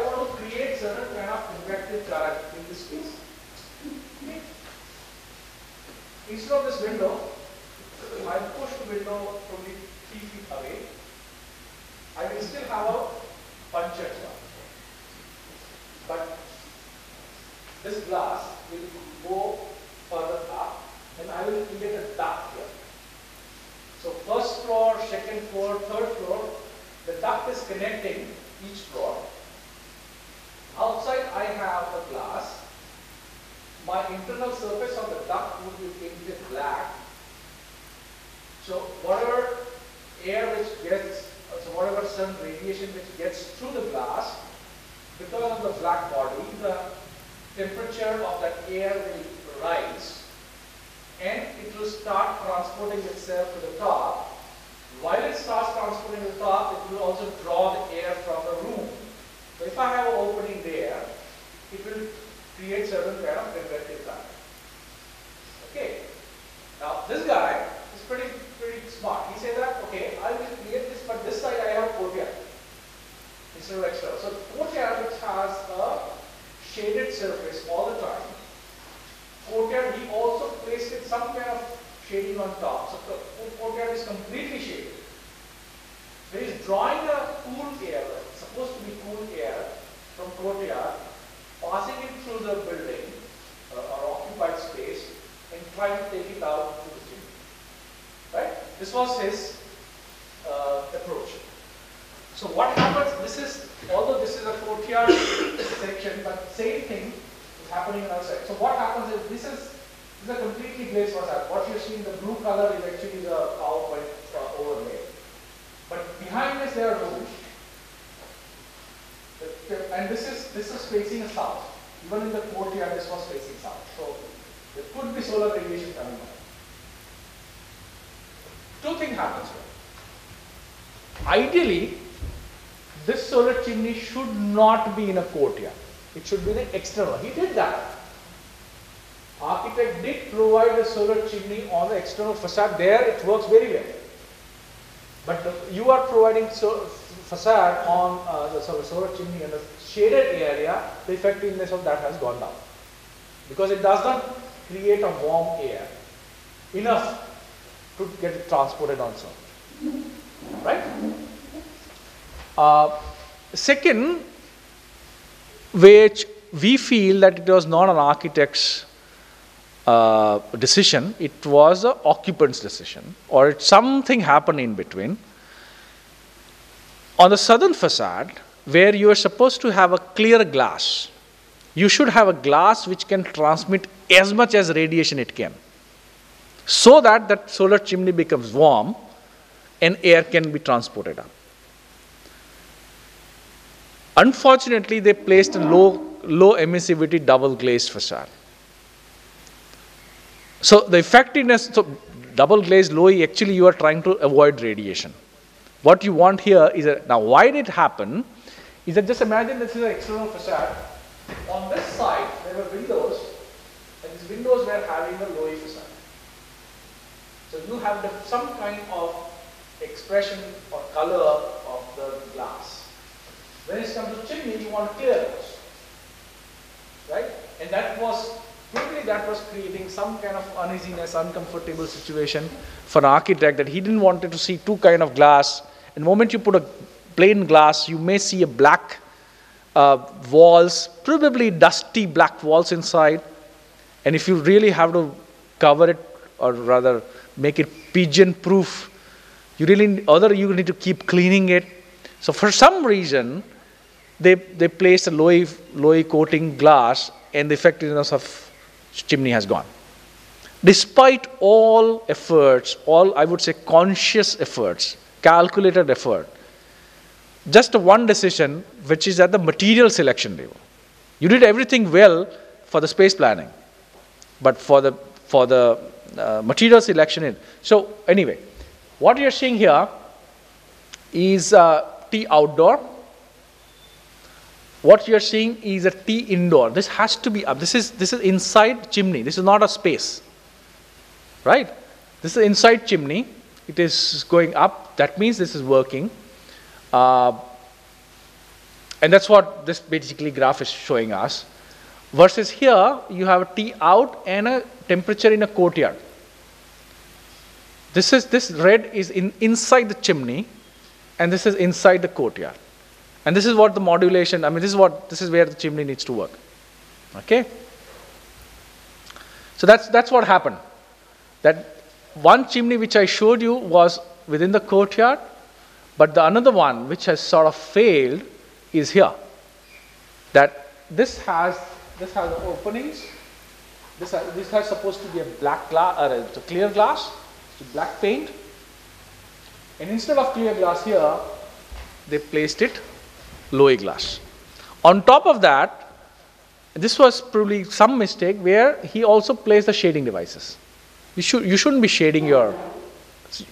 want to create certain kind of convective charge in this case. Okay. Instead of this window, I push the window probably three feet away. I will still have a puncture here. But this glass will go further up, and I will create a duct here. So first floor, second floor, third floor, the duct is connecting each floor. Outside I have the glass. My internal surface of the duct would be painted black. So whatever air which gets, so whatever sun radiation which gets through the glass, because of the black body, the temperature of that air will rise, and it will start transporting itself to the top. While it starts transporting to the top, it will also draw the air from the room. So if I have an opening there, it will create certain kind of convective current. Okay. Now this guy is pretty pretty smart. He said that, okay, I will create this, but this side I have courtyard instead of external. So courtyard which has a shaded surface all the time. Courtyard, he also placed it some kind of shading on top. So the courtyard is completely shaded. So he's drawing the cool air, supposed to be cool air from courtyard, passing it through the building uh, or occupied space, and trying to take it out to the chimney. Right? This was his uh, approach. So what happens? This is, although this is a courtyard section, but same thing happening outside. So what happens is this is this is a completely glazed facade. What you're seeing, the blue color is actually the PowerPoint overlay. But behind this there are rooms, and this is this is facing south. Even in the courtyard, this was facing south. So there could be solar radiation coming out. Two things happens here. Ideally, this solar chimney should not be in a courtyard. It should be the external. He did that. Architect did provide a solar chimney on the external facade. There it works very well. But the, you are providing so, facade on uh, the solar, solar chimney in the shaded area, the effectiveness of that has gone down. Because it does not create a warm air enough to get it transported on surface. Right? Uh, second, which we feel that it was not an architect's uh, decision, it was an occupant's decision, or something happened in between. On the southern facade, where you are supposed to have a clear glass, you should have a glass which can transmit as much as radiation it can, so that that solar chimney becomes warm and air can be transported up. Unfortunately, they placed a low, low emissivity double glazed facade. So the effectiveness, so double glazed low, actually you are trying to avoid radiation. What you want here is a, now why did it happen? Is that just imagine this is an external facade. On this side, there were windows, and these windows were having a low facade. So you have the, some kind of expression or color of the glass. When it comes to chimney, you want clear glass, right? And that was, really that was creating some kind of uneasiness, uncomfortable situation for an architect, that he didn't want to see two kind of glass. And the moment you put a plain glass, you may see a black Uh, walls, probably dusty black walls inside, and if you really have to cover it, or rather make it pigeon proof, you really other you need to keep cleaning it. So for some reason they they placed a low low coating glass, and the effectiveness of chimney has gone, despite all efforts, all I would say conscious efforts, calculated effort. Just one decision, which is at the material selection level. You did everything well for the space planning, but for the for the uh, material selection. So anyway, what you are seeing here is uh, T outdoor. What you are seeing is a T indoor. This has to be up. This is this is inside chimney. This is not a space, right? This is inside chimney. It is going up. That means this is working. Uh, and that's what this basically graph is showing us. Versus here, you have a T out and a temperature in a courtyard. This is this red is in inside the chimney, and this is inside the courtyard. And this is what the modulation. I mean, this is what this is where the chimney needs to work. Okay. So that's that's what happened. That one chimney which I showed you was within the courtyard. But the another one which has sort of failed is here. That this has this has openings. This has, this has supposed to be a black glass, or it's a clear glass, it's a black paint. And instead of clear glass here, they placed it Loei glass. On top of that, this was probably some mistake where he also placed the shading devices. You should you shouldn't be shading your.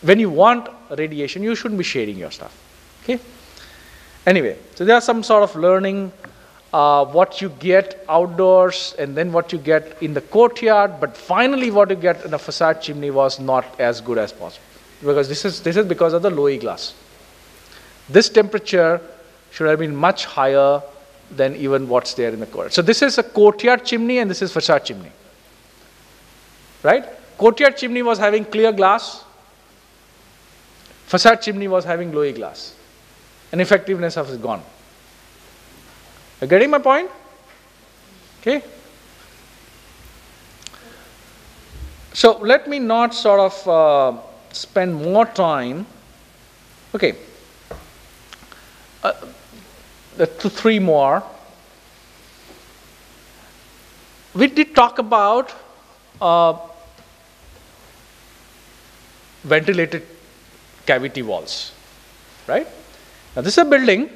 When you want radiation, you shouldn't be shading your stuff, okay? Anyway, so there are some sort of learning, uh, what you get outdoors and then what you get in the courtyard, but finally what you get in a facade chimney was not as good as possible, because this is, this is because of the Loei glass. This temperature should have been much higher than even what's there in the courtyard. So this is a courtyard chimney and this is facade chimney, right? Courtyard chimney was having clear glass. Facade chimney was having Loei glass, and effectiveness of it is gone. Are you getting my point? Okay. So let me not sort of uh, spend more time. Okay. Uh, the two, three more. We did talk about uh, ventilated cavity walls, right? Now this is a building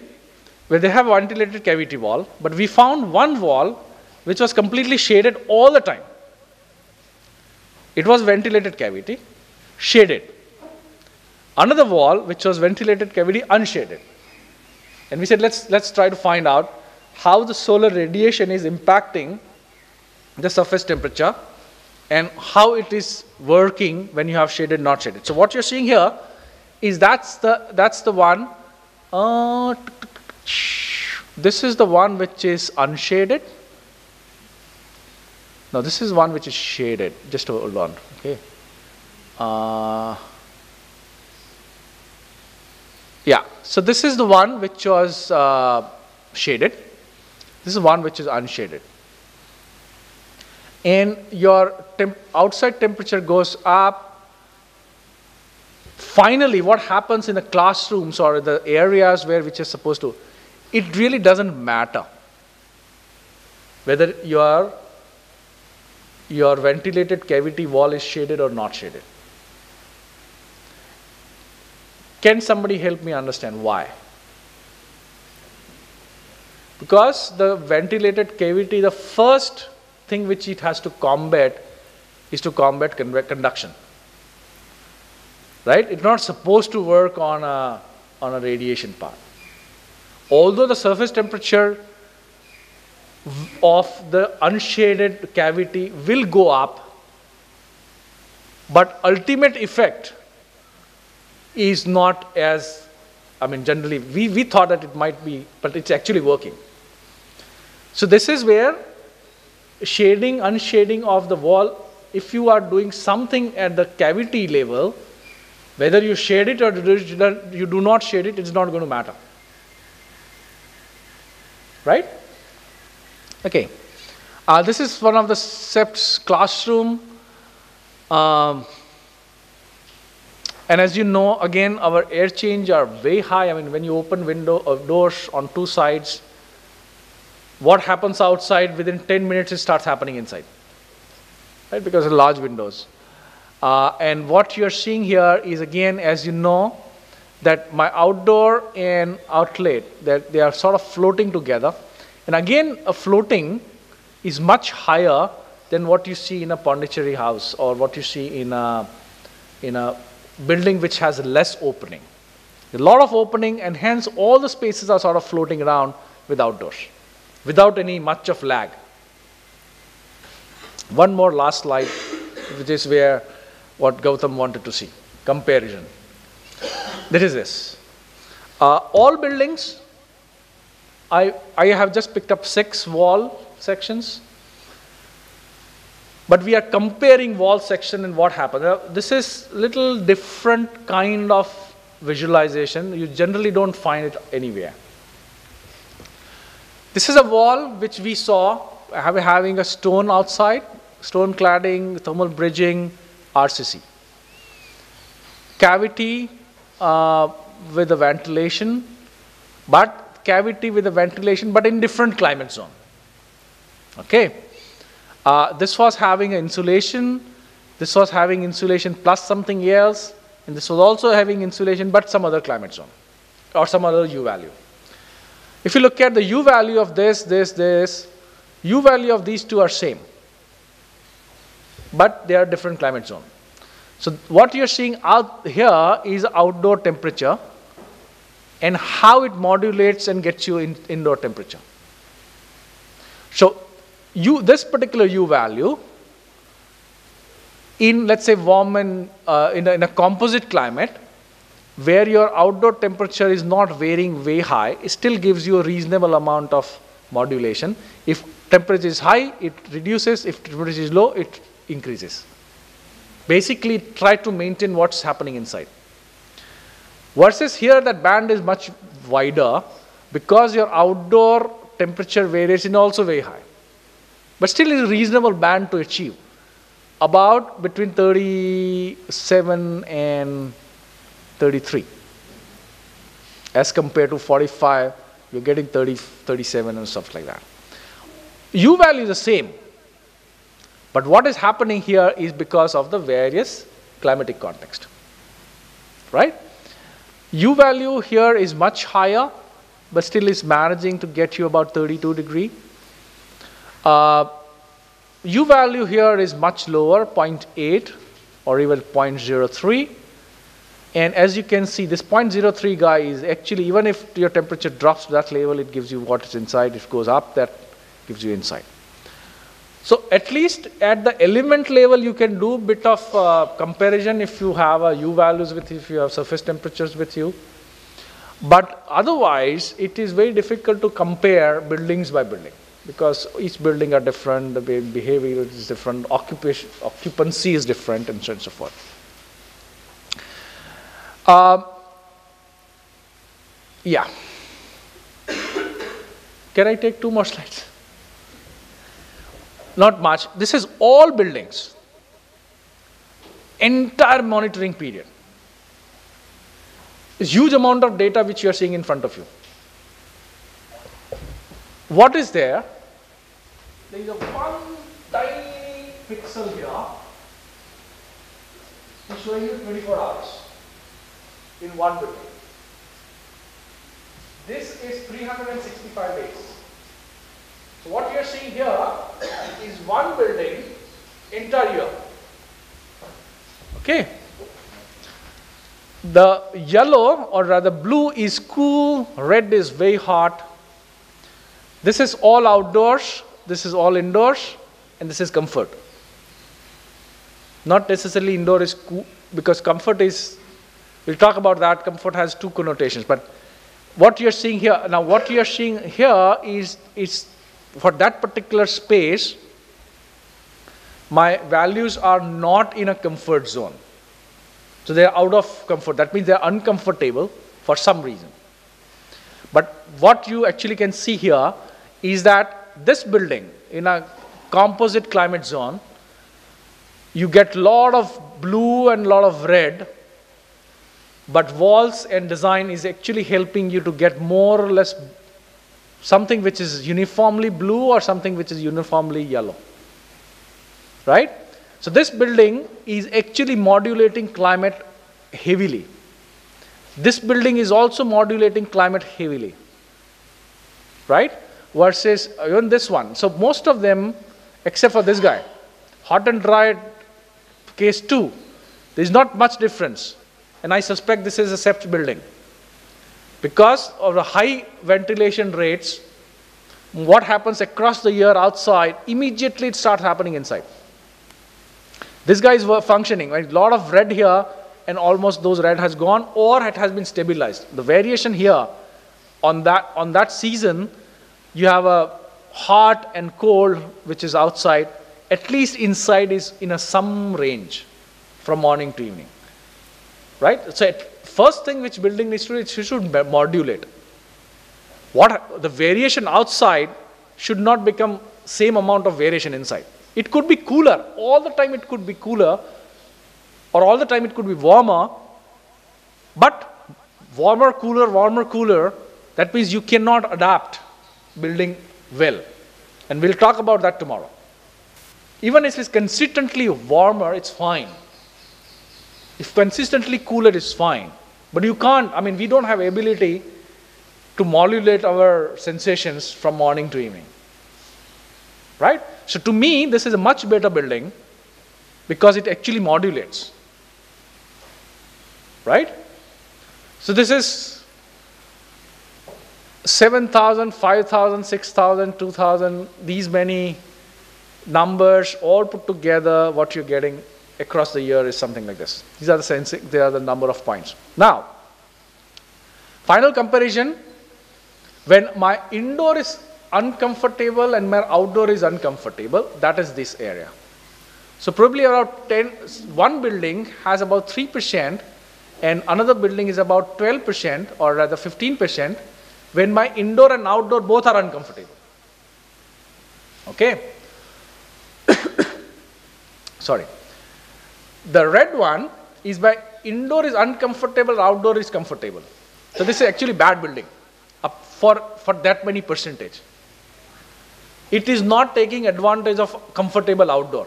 where they have a ventilated cavity wall, but we found one wall which was completely shaded all the time. It was ventilated cavity, shaded. Another wall which was ventilated cavity, unshaded. And we said, let's, let's try to find out how the solar radiation is impacting the surface temperature and how it is working when you have shaded, not shaded. So what you're seeing here is that's the that's the one. Uh, this is the one which is unshaded. No, this is one which is shaded. Just hold on, okay. Uh, yeah. So this is the one which was uh, shaded. This is one which is unshaded. and your temp outside temperature goes up, finally what happens in the classrooms or the areas where which is supposed to, it really doesn't matter whether your, your ventilated cavity wall is shaded or not shaded. Can somebody help me understand why? Because the ventilated cavity, the first thing which it has to combat is to combat conduction. Right? It's not supposed to work on a, on a radiation part. Although the surface temperature of the unshaded cavity will go up, but ultimate effect is not as, I mean, generally, we, we thought that it might be, but it's actually working. So this is where shading, unshading of the wall, if you are doing something at the cavity level, whether you shade it or you do not shade it, it's not going to matter. Right? Okay. Uh, this is one of the SEPT's classroom. Um, and as you know, again, our air change are way high. I mean, when you open window or doors on two sides, what happens outside, within ten minutes, it starts happening inside. Right? Because of large windows. Uh, and what you're seeing here is, again, as you know, that my outdoor and outlet, that they are sort of floating together. And again, a floating is much higher than what you see in a Pondicherry house or what you see in a, in a building which has less opening. A lot of opening, and hence all the spaces are sort of floating around with outdoors, without any much of lag. One more last slide, which is where what Gautam wanted to see, comparison. That is this. Uh, all buildings, I, I have just picked up six wall sections, but we are comparing wall section and what happened. Uh, this is little different kind of visualization. You generally don't find it anywhere. This is a wall which we saw having a stone outside, stone cladding, thermal bridging, R C C. Cavity uh, with a ventilation, but cavity with a ventilation, but in different climate zone. Okay. Uh, this was having insulation. This was having insulation plus something else. And this was also having insulation, but some other climate zone or some other U-value. If you look at the U-value of this, this, this, U-value of these two are same, but they are different climate zone. So what you're seeing out here is outdoor temperature and how it modulates and gets you in indoor temperature. So you, this particular U-value in, let's say, warm and uh, in, a, in a composite climate where your outdoor temperature is not varying way high, it still gives you a reasonable amount of modulation. If temperature is high, it reduces. If temperature is low, it increases. Basically, try to maintain what's happening inside. Versus here, that band is much wider because your outdoor temperature variation is also very high. But still is a reasonable band to achieve. About between thirty-seven and thirty-three. As compared to forty-five, you're getting thirty, thirty-seven and stuff like that. U-value is the same. But what is happening here is because of the various climatic context. Right? U-value here is much higher, but still is managing to get you about thirty-two degree. Uh, U-value here is much lower, zero point eight or even zero point zero three. And as you can see, this zero point zero three guy is actually, even if your temperature drops to that level, it gives you what is inside. If it goes up, that gives you inside. So at least at the element level, you can do a bit of uh, comparison if you have a U-values with you, if you have surface temperatures with you. But otherwise, it is very difficult to compare buildings by building because each building are different, the behavior is different, occupation, occupancy is different, and so on and so forth. Uh, yeah. Can I take two more slides? not much. This is all buildings. Entire monitoring period. It's a huge amount of data which you are seeing in front of you. What is there? There is a one tiny pixel here. It's showing you twenty-four hours in one building. This is three hundred sixty-five days. So what you are seeing here is one building entire year. Okay. The yellow, or rather blue, is cool, red is very hot. This is all outdoors, this is all indoors, and this is comfort. Not necessarily indoor is cool, because comfort is, we'll talk about that, comfort has two connotations. But what you're seeing here, now what you're seeing here is, is for that particular space, my values are not in a comfort zone. So they are out of comfort. That means they are uncomfortable for some reason. But what you actually can see here is that this building in a composite climate zone, you get a lot of blue and a lot of red, but walls and design is actually helping you to get more or less something which is uniformly blue or something which is uniformly yellow, right? So this building is actually modulating climate heavily. This building is also modulating climate heavily, right? Versus even this one. So most of them, except for this guy, hot and dry case two, there's not much difference. And I suspect this is a S E P T building. Because of the high ventilation rates, what happens across the year outside, immediately it starts happening inside. This guy is functioning, right? A lot of red here, and almost those red has gone, or it has been stabilized. The variation here, on that, on that season, you have a hot and cold, which is outside. At least inside is in a some range from morning to evening, right? So it, first thing which building needs to do, it should modulate. What, the variation outside should not become same amount of variation inside. It could be cooler, all the time it could be cooler, or all the time it could be warmer, but warmer, cooler, warmer, cooler, that means you cannot adapt building well. And we'll talk about that tomorrow. Even if it's consistently warmer, it's fine. If consistently cooler, it's fine. But you can't, I mean, we don't have ability to modulate our sensations from morning to evening, right? So to me, this is a much better building because it actually modulates, right? So this is seven thousand, five thousand, six thousand, two thousand, these many numbers all put together, what you're getting across the year is something like this. These are the sensing, they are the number of points. Now, final comparison, when my indoor is uncomfortable and my outdoor is uncomfortable, that is this area. So probably around ten, one building has about three percent and another building is about twelve percent or rather fifteen percent when my indoor and outdoor both are uncomfortable. Okay. Sorry. The red one is by indoor is uncomfortable, outdoor is comfortable. So this is actually bad building up for, for that many percentage. It is not taking advantage of comfortable outdoor,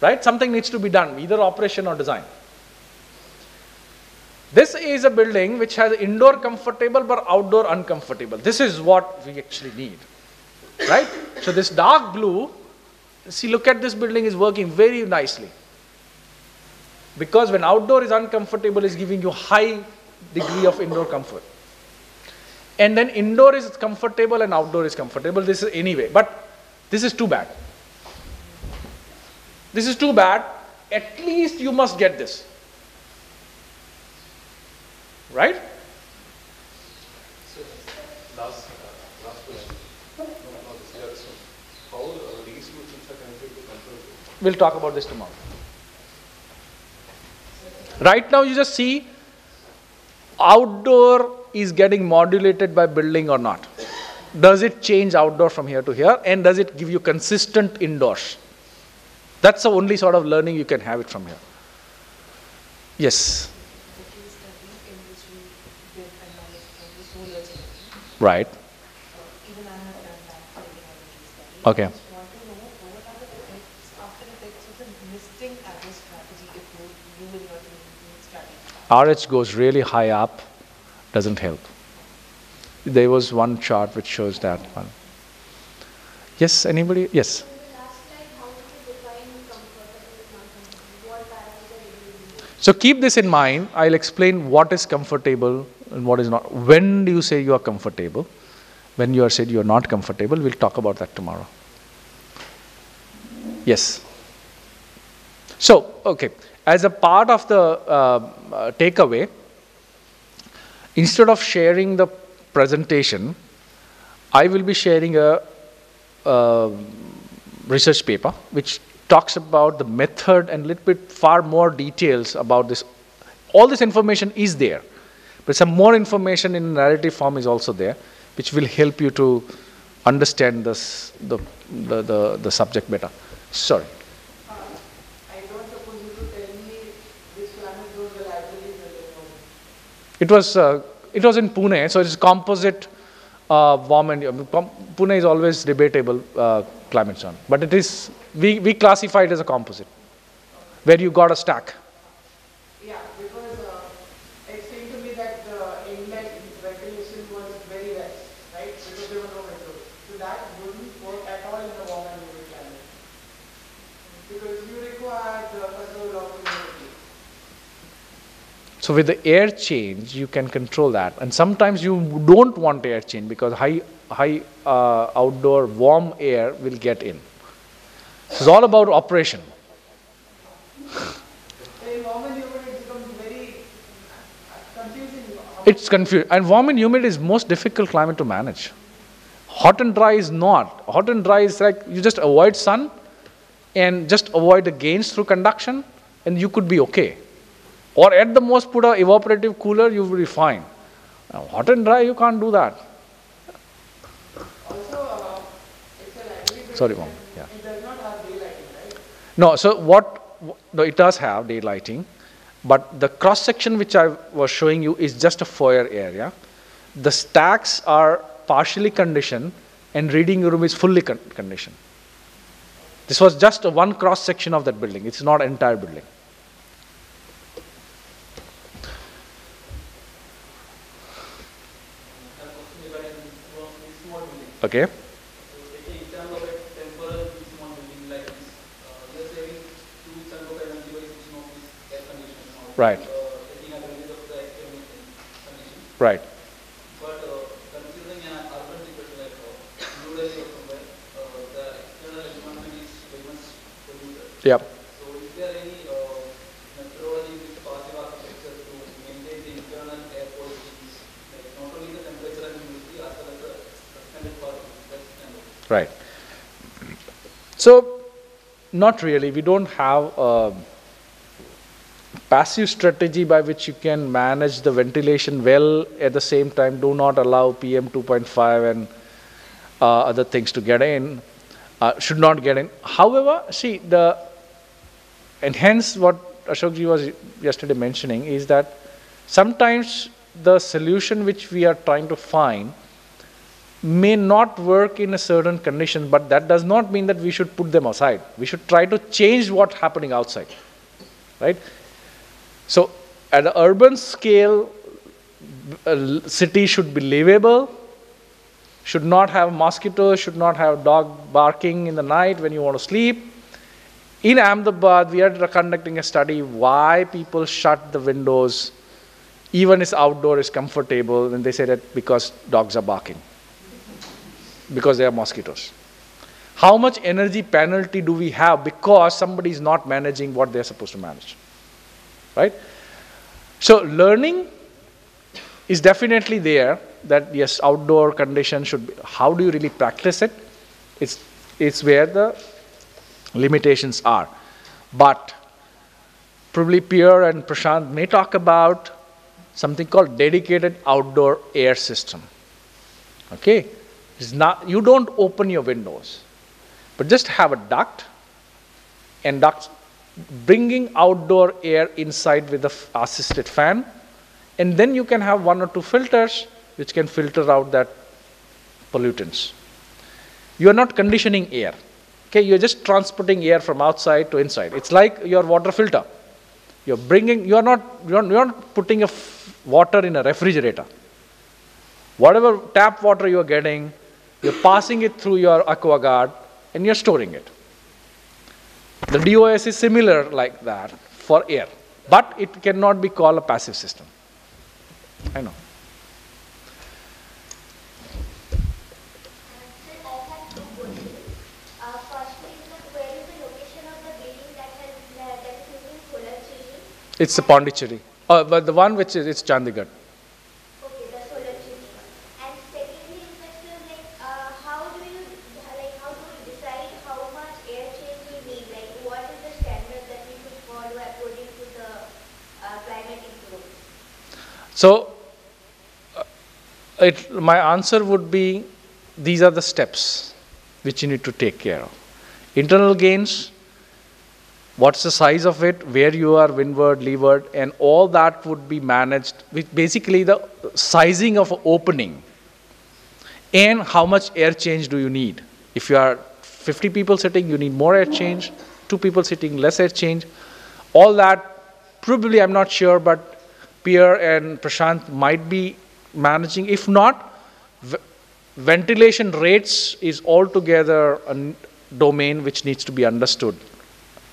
right? Something needs to be done, either operation or design. This is a building which has indoor comfortable but outdoor uncomfortable. This is what we actually need, right? So this dark blue, see, look at this building is working very nicely. Because when outdoor is uncomfortable, it's giving you high degree of indoor comfort. And then indoor is comfortable and outdoor is comfortable. This is anyway, but this is too bad. This is too bad. At least you must get this, right? So, last, last question. How are these two things are connected to control? We'll talk about this tomorrow. Right now, you just see outdoor is getting modulated by building or not. does it change outdoor from here to here, and does it give you consistent indoors? That's the only sort of learning you can have it from here. Yes. Right. Okay. R H goes really high up, doesn't help. There was one chart which shows that one. Yes, anybody? Yes. So keep this in mind. I'll explain what is comfortable and what is not. When do you say you are comfortable? When you are said you are not comfortable, we'll talk about that tomorrow. Yes. So, okay. As a part of the uh, uh, takeaway, instead of sharing the presentation, I will be sharing a uh, research paper which talks about the method and a little bit far more details about this. All this information is there, but some more information in narrative form is also there, which will help you to understand this, the, the, the, the subject better. Sorry. It was, uh, it was in Pune, so it's composite uh, warm and... Com Pune is always debatable uh, climate zone. But it is, we, we classify it as a composite, where you got a stack. Yeah, because uh, it seemed to me that the inlet regulation was very less, right? Because there were no windows. So that wouldn't work at all in the warm and humid climate. Because you require the control of humidity. So with the air change, you can control that. And sometimes you don't want air change because high, high uh, outdoor warm air will get in. So it's all about operation. It's confusing. And warm and humid is most difficult climate to manage. Hot and dry is not. Hot and dry is like you just avoid sun and just avoid the gains through conduction and you could be okay. Or at the most, put an evaporative cooler, you will be fine. Now, hot and dry, you can't do that. Also, uh, it's a Sorry, Mom. Yeah. It does not have daylighting, right? No, so what, no, it does have daylighting, but the cross section which I was showing you is just a foyer area. The stacks are partially conditioned and reading room is fully con conditioned. This was just a one cross section of that building. It's not an entire building. Okay. Right. Right. But considering an urban situation like New Delhi or somewhere, the external environment is very much polluted. Yep. So is there any methodology with passive architecture to maintain the internal air quality, like not only the temperature and humidity as well as the standard part? Right. So, not really. We don't have a passive strategy by which you can manage the ventilation well at the same time. Do not allow P M two point five and uh, other things to get in. Uh, should not get in. However, see, the and hence what Ashokji was yesterday mentioning is that sometimes the solution which we are trying to find may not work in a certain condition, but that does not mean that we should put them aside. We should try to change what's happening outside, right? So at the urban scale, a city should be livable, should not have mosquitoes, should not have dog barking in the night when you want to sleep. In Ahmedabad, we are conducting a study why people shut the windows, even if outdoor is comfortable, and they say that because dogs are barking, because they are mosquitoes. How much energy penalty do we have because somebody is not managing what they're supposed to manage, right? So learning is definitely there that yes, outdoor conditions should be, how do you really practice it? It's, it's where the limitations are. But probably Pierre and Prashant may talk about something called dedicated outdoor air system, okay? It's not, you don't open your windows, but just have a duct and ducts bringing outdoor air inside with an assisted fan, and then you can have one or two filters which can filter out that pollutants. You are not conditioning air. Okay, you're just transporting air from outside to inside. It's like your water filter. You're bringing, you're not, you're not, you're not putting a f water in a refrigerator. Whatever tap water you're getting, you're passing it through your aqua guard and you're storing it. The D O S is similar like that for air, but it cannot be called a passive system. I know. It's the Pondicherry, uh, but the one which is, it's Chandigarh. Okay, the solar chimney. And secondly, like, uh, how do you, like, how do you decide how much air change we need? Like, what is the standard that we should follow according to the uh, climate influence? So, uh, it, my answer would be, these are the steps which you need to take care of. Internal gains. What's the size of it, where you are, windward, leeward, and all that would be managed with basically the sizing of an opening and how much air change do you need. If you are fifty people sitting, you need more air change, two people sitting, less air change. All that, probably I'm not sure, but Pierre and Prashant might be managing. If not, ventilation rates is altogether a domain which needs to be understood.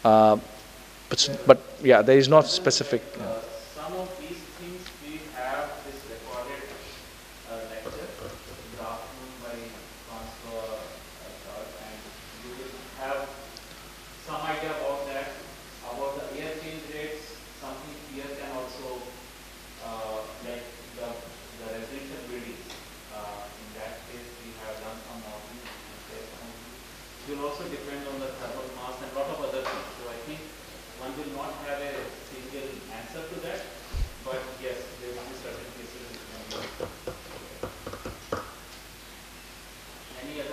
Uh, but, but yeah, there is not specific. Yeah. Uh, some of these things we have this recorded uh, lecture in the afternoon by Chancellor Charles, and you will have some idea about that, about the air change rates. Something here can also, uh, like the, the residential buildings. Uh, in that case, we have done some modeling. It will also depend on the thermal mass and lot of other things. One will not have a single answer to that, but yes, there will be certain cases. Any other